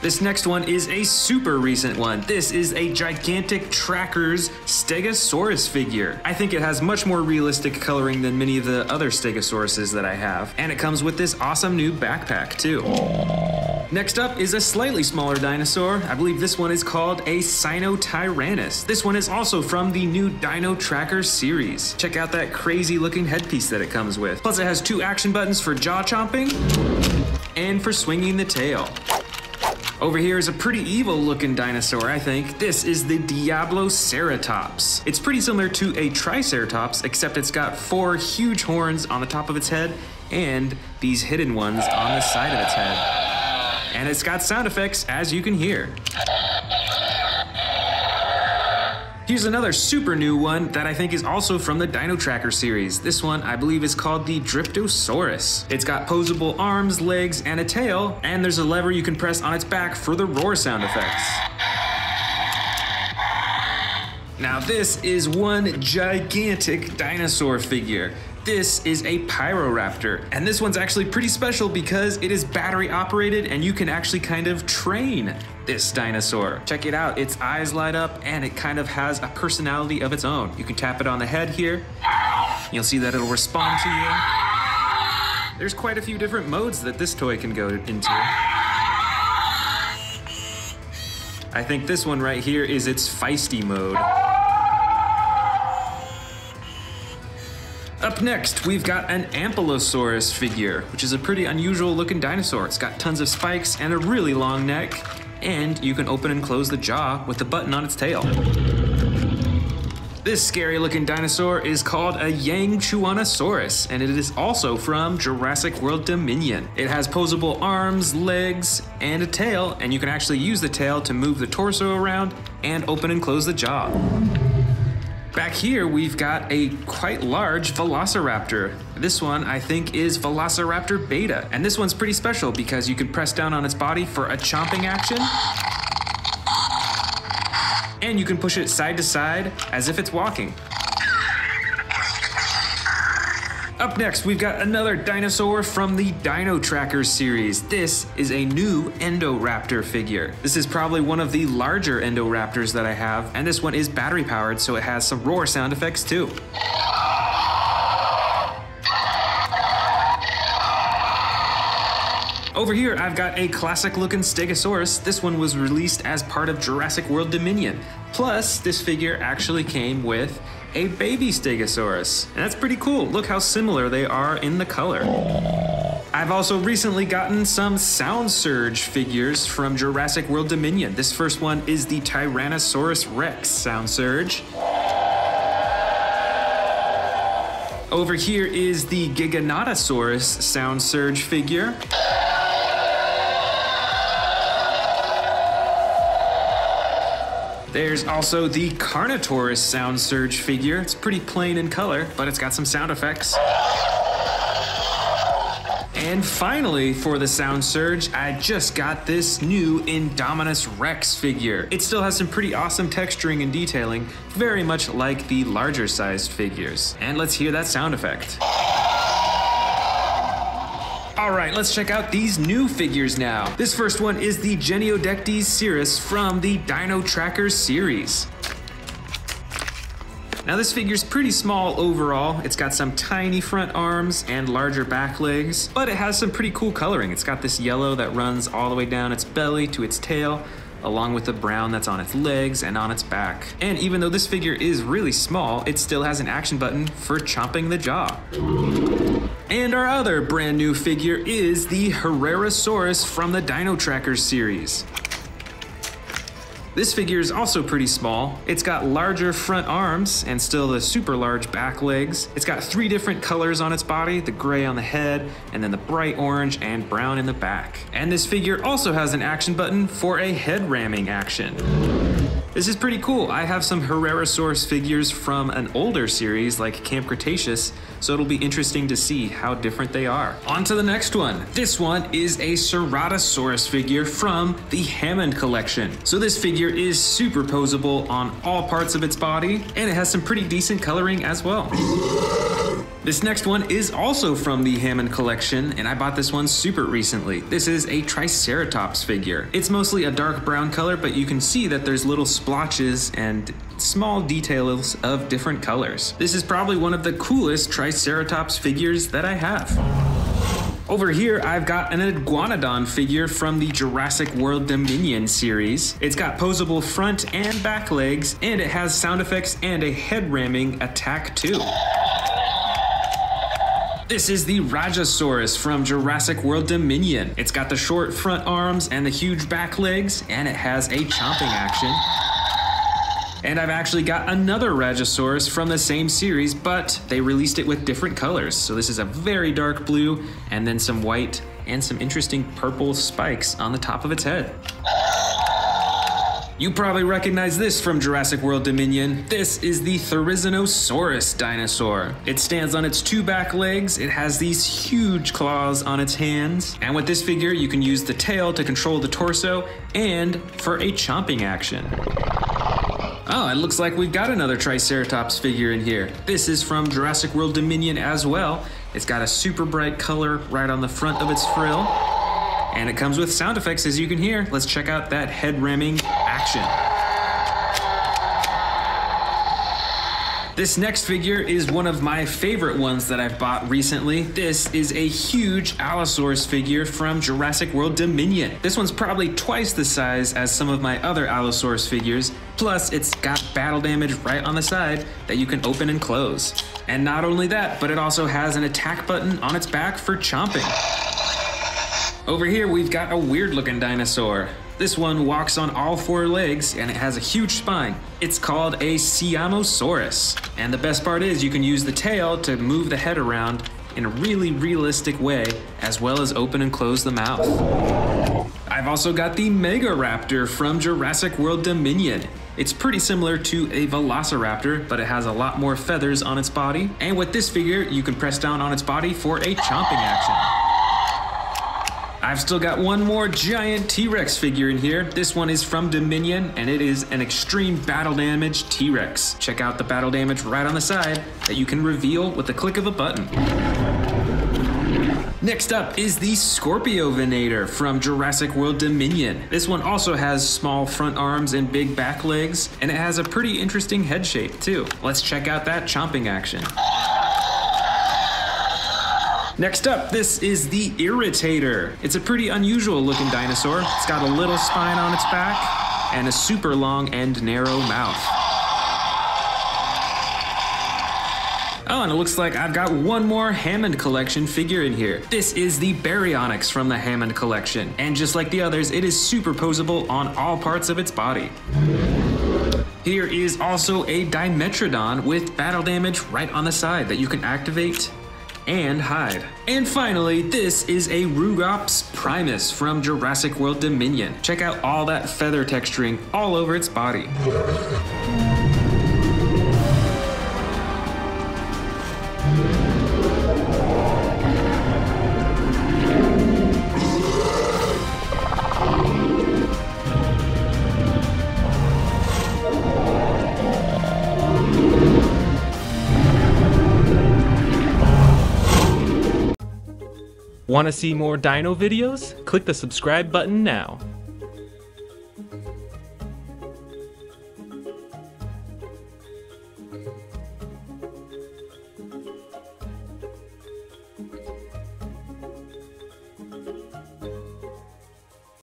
This next one is a super recent one. This is a gigantic Trackers Stegosaurus figure. I think it has much more realistic coloring than many of the other Stegosauruses that I have, and it comes with this awesome new backpack too. Next up is a slightly smaller dinosaur. I believe this one is called a Sinotyrannus. This one is also from the new Dino Tracker series. Check out that crazy looking headpiece that it comes with. Plus it has two action buttons for jaw chomping and for swinging the tail. Over here is a pretty evil looking dinosaur, I think. This is the Diabloceratops. It's pretty similar to a Triceratops, except it's got four huge horns on the top of its head and these hidden ones on the side of its head. And it's got sound effects, as you can hear. Here's another super new one that I think is also from the Dino Tracker series. This one I believe is called the Dryptosaurus. It's got posable arms, legs, and a tail, and there's a lever you can press on its back for the roar sound effects. Now this is one gigantic dinosaur figure. This is a Pyroraptor, and this one's actually pretty special because it is battery operated and you can actually kind of train this dinosaur. Check it out, its eyes light up and it kind of has a personality of its own. You can tap it on the head here, you'll see that it'll respond to you. There's quite a few different modes that this toy can go into. I think this one right here is its feisty mode. Up next, we've got an Ampelosaurus figure, which is a pretty unusual looking dinosaur. It's got tons of spikes and a really long neck, and you can open and close the jaw with the button on its tail. This scary looking dinosaur is called a Yangchuanosaurus, and it is also from Jurassic World Dominion. It has posable arms, legs, and a tail, and you can actually use the tail to move the torso around and open and close the jaw. Back here, we've got a quite large Velociraptor. This one, I think, is Velociraptor Beta. And this one's pretty special because you can press down on its body for a chomping action. And you can push it side to side as if it's walking. Up next, we've got another dinosaur from the Dino Tracker series. This is a new Indoraptor figure. This is probably one of the larger Indoraptors that I have, and this one is battery powered, so it has some roar sound effects too. Over here, I've got a classic looking Stegosaurus. This one was released as part of Jurassic World Dominion. Plus, this figure actually came with a baby Stegosaurus. And that's pretty cool. Look how similar they are in the color. I've also recently gotten some Sound Surge figures from Jurassic World Dominion. This first one is the Tyrannosaurus Rex Sound Surge. Over here is the Giganotosaurus Sound Surge figure. There's also the Carnotaurus Sound Surge figure. It's pretty plain in color, but it's got some sound effects. And finally, for the Sound Surge, I just got this new Indominus Rex figure. It still has some pretty awesome texturing and detailing, very much like the larger sized figures. And let's hear that sound effect. All right, let's check out these new figures now. This first one is the Geniodectes Cirrus from the Dino Tracker series. Now this figure's pretty small overall. It's got some tiny front arms and larger back legs, but it has some pretty cool coloring. It's got this yellow that runs all the way down its belly to its tail, along with the brown that's on its legs and on its back. And even though this figure is really small, it still has an action button for chomping the jaw. And our other brand new figure is the Herrerasaurus from the Dino Tracker series. This figure is also pretty small. It's got larger front arms and still the super large back legs. It's got three different colors on its body, the gray on the head, and then the bright orange and brown in the back. And this figure also has an action button for a head ramming action. This is pretty cool. I have some Herrerasaurus figures from an older series like Camp Cretaceous, so it'll be interesting to see how different they are. On to the next one. This one is a Ceratosaurus figure from the Hammond Collection. So this figure is super posable on all parts of its body, and it has some pretty decent coloring as well. This next one is also from the Hammond Collection, and I bought this one super recently. This is a Triceratops figure. It's mostly a dark brown color, but you can see that there's little splotches and small details of different colors. This is probably one of the coolest Triceratops figures that I have. Over here, I've got an Iguanodon figure from the Jurassic World Dominion series. It's got posable front and back legs, and it has sound effects and a head ramming attack too. This is the Rajasaurus from Jurassic World Dominion. It's got the short front arms and the huge back legs, and it has a chomping action. And I've actually got another Rajasaurus from the same series, but they released it with different colors. So this is a very dark blue, and then some white, and some interesting purple spikes on the top of its head. You probably recognize this from Jurassic World Dominion. This is the Therizinosaurus dinosaur. It stands on its two back legs, it has these huge claws on its hands, and with this figure you can use the tail to control the torso and for a chomping action. Oh, it looks like we've got another Triceratops figure in here. This is from Jurassic World Dominion as well. It's got a super bright color right on the front of its frill. And it comes with sound effects, as you can hear. Let's check out that head ramming action. This next figure is one of my favorite ones that I've bought recently. This is a huge Allosaurus figure from Jurassic World Dominion. This one's probably twice the size as some of my other Allosaurus figures. Plus, it's got battle damage right on the side that you can open and close. And not only that, but it also has an attack button on its back for chomping. Over here, we've got a weird-looking dinosaur. This one walks on all four legs, and it has a huge spine. It's called a Siamosaurus. And the best part is you can use the tail to move the head around in a really realistic way, as well as open and close the mouth. I've also got the Megaraptor from Jurassic World Dominion. It's pretty similar to a Velociraptor, but it has a lot more feathers on its body. And with this figure, you can press down on its body for a chomping action. I've still got one more giant T-Rex figure in here. This one is from Dominion, and it is an Extreme Battle Damage T-Rex. Check out the battle damage right on the side that you can reveal with the click of a button. Next up is the Scorpiovenator from Jurassic World Dominion. This one also has small front arms and big back legs, and it has a pretty interesting head shape too. Let's check out that chomping action. Next up, this is the Irritator. It's a pretty unusual looking dinosaur. It's got a little spine on its back and a super long and narrow mouth. Oh, and it looks like I've got one more Hammond Collection figure in here. This is the Baryonyx from the Hammond Collection. And just like the others, it is super posable on all parts of its body. Here is also a Dimetrodon with battle damage right on the side that you can activate and hide. And finally, this is a Rugops Primus from Jurassic World Dominion. Check out all that feather texturing all over its body. Want to see more dino videos? Click the subscribe button now.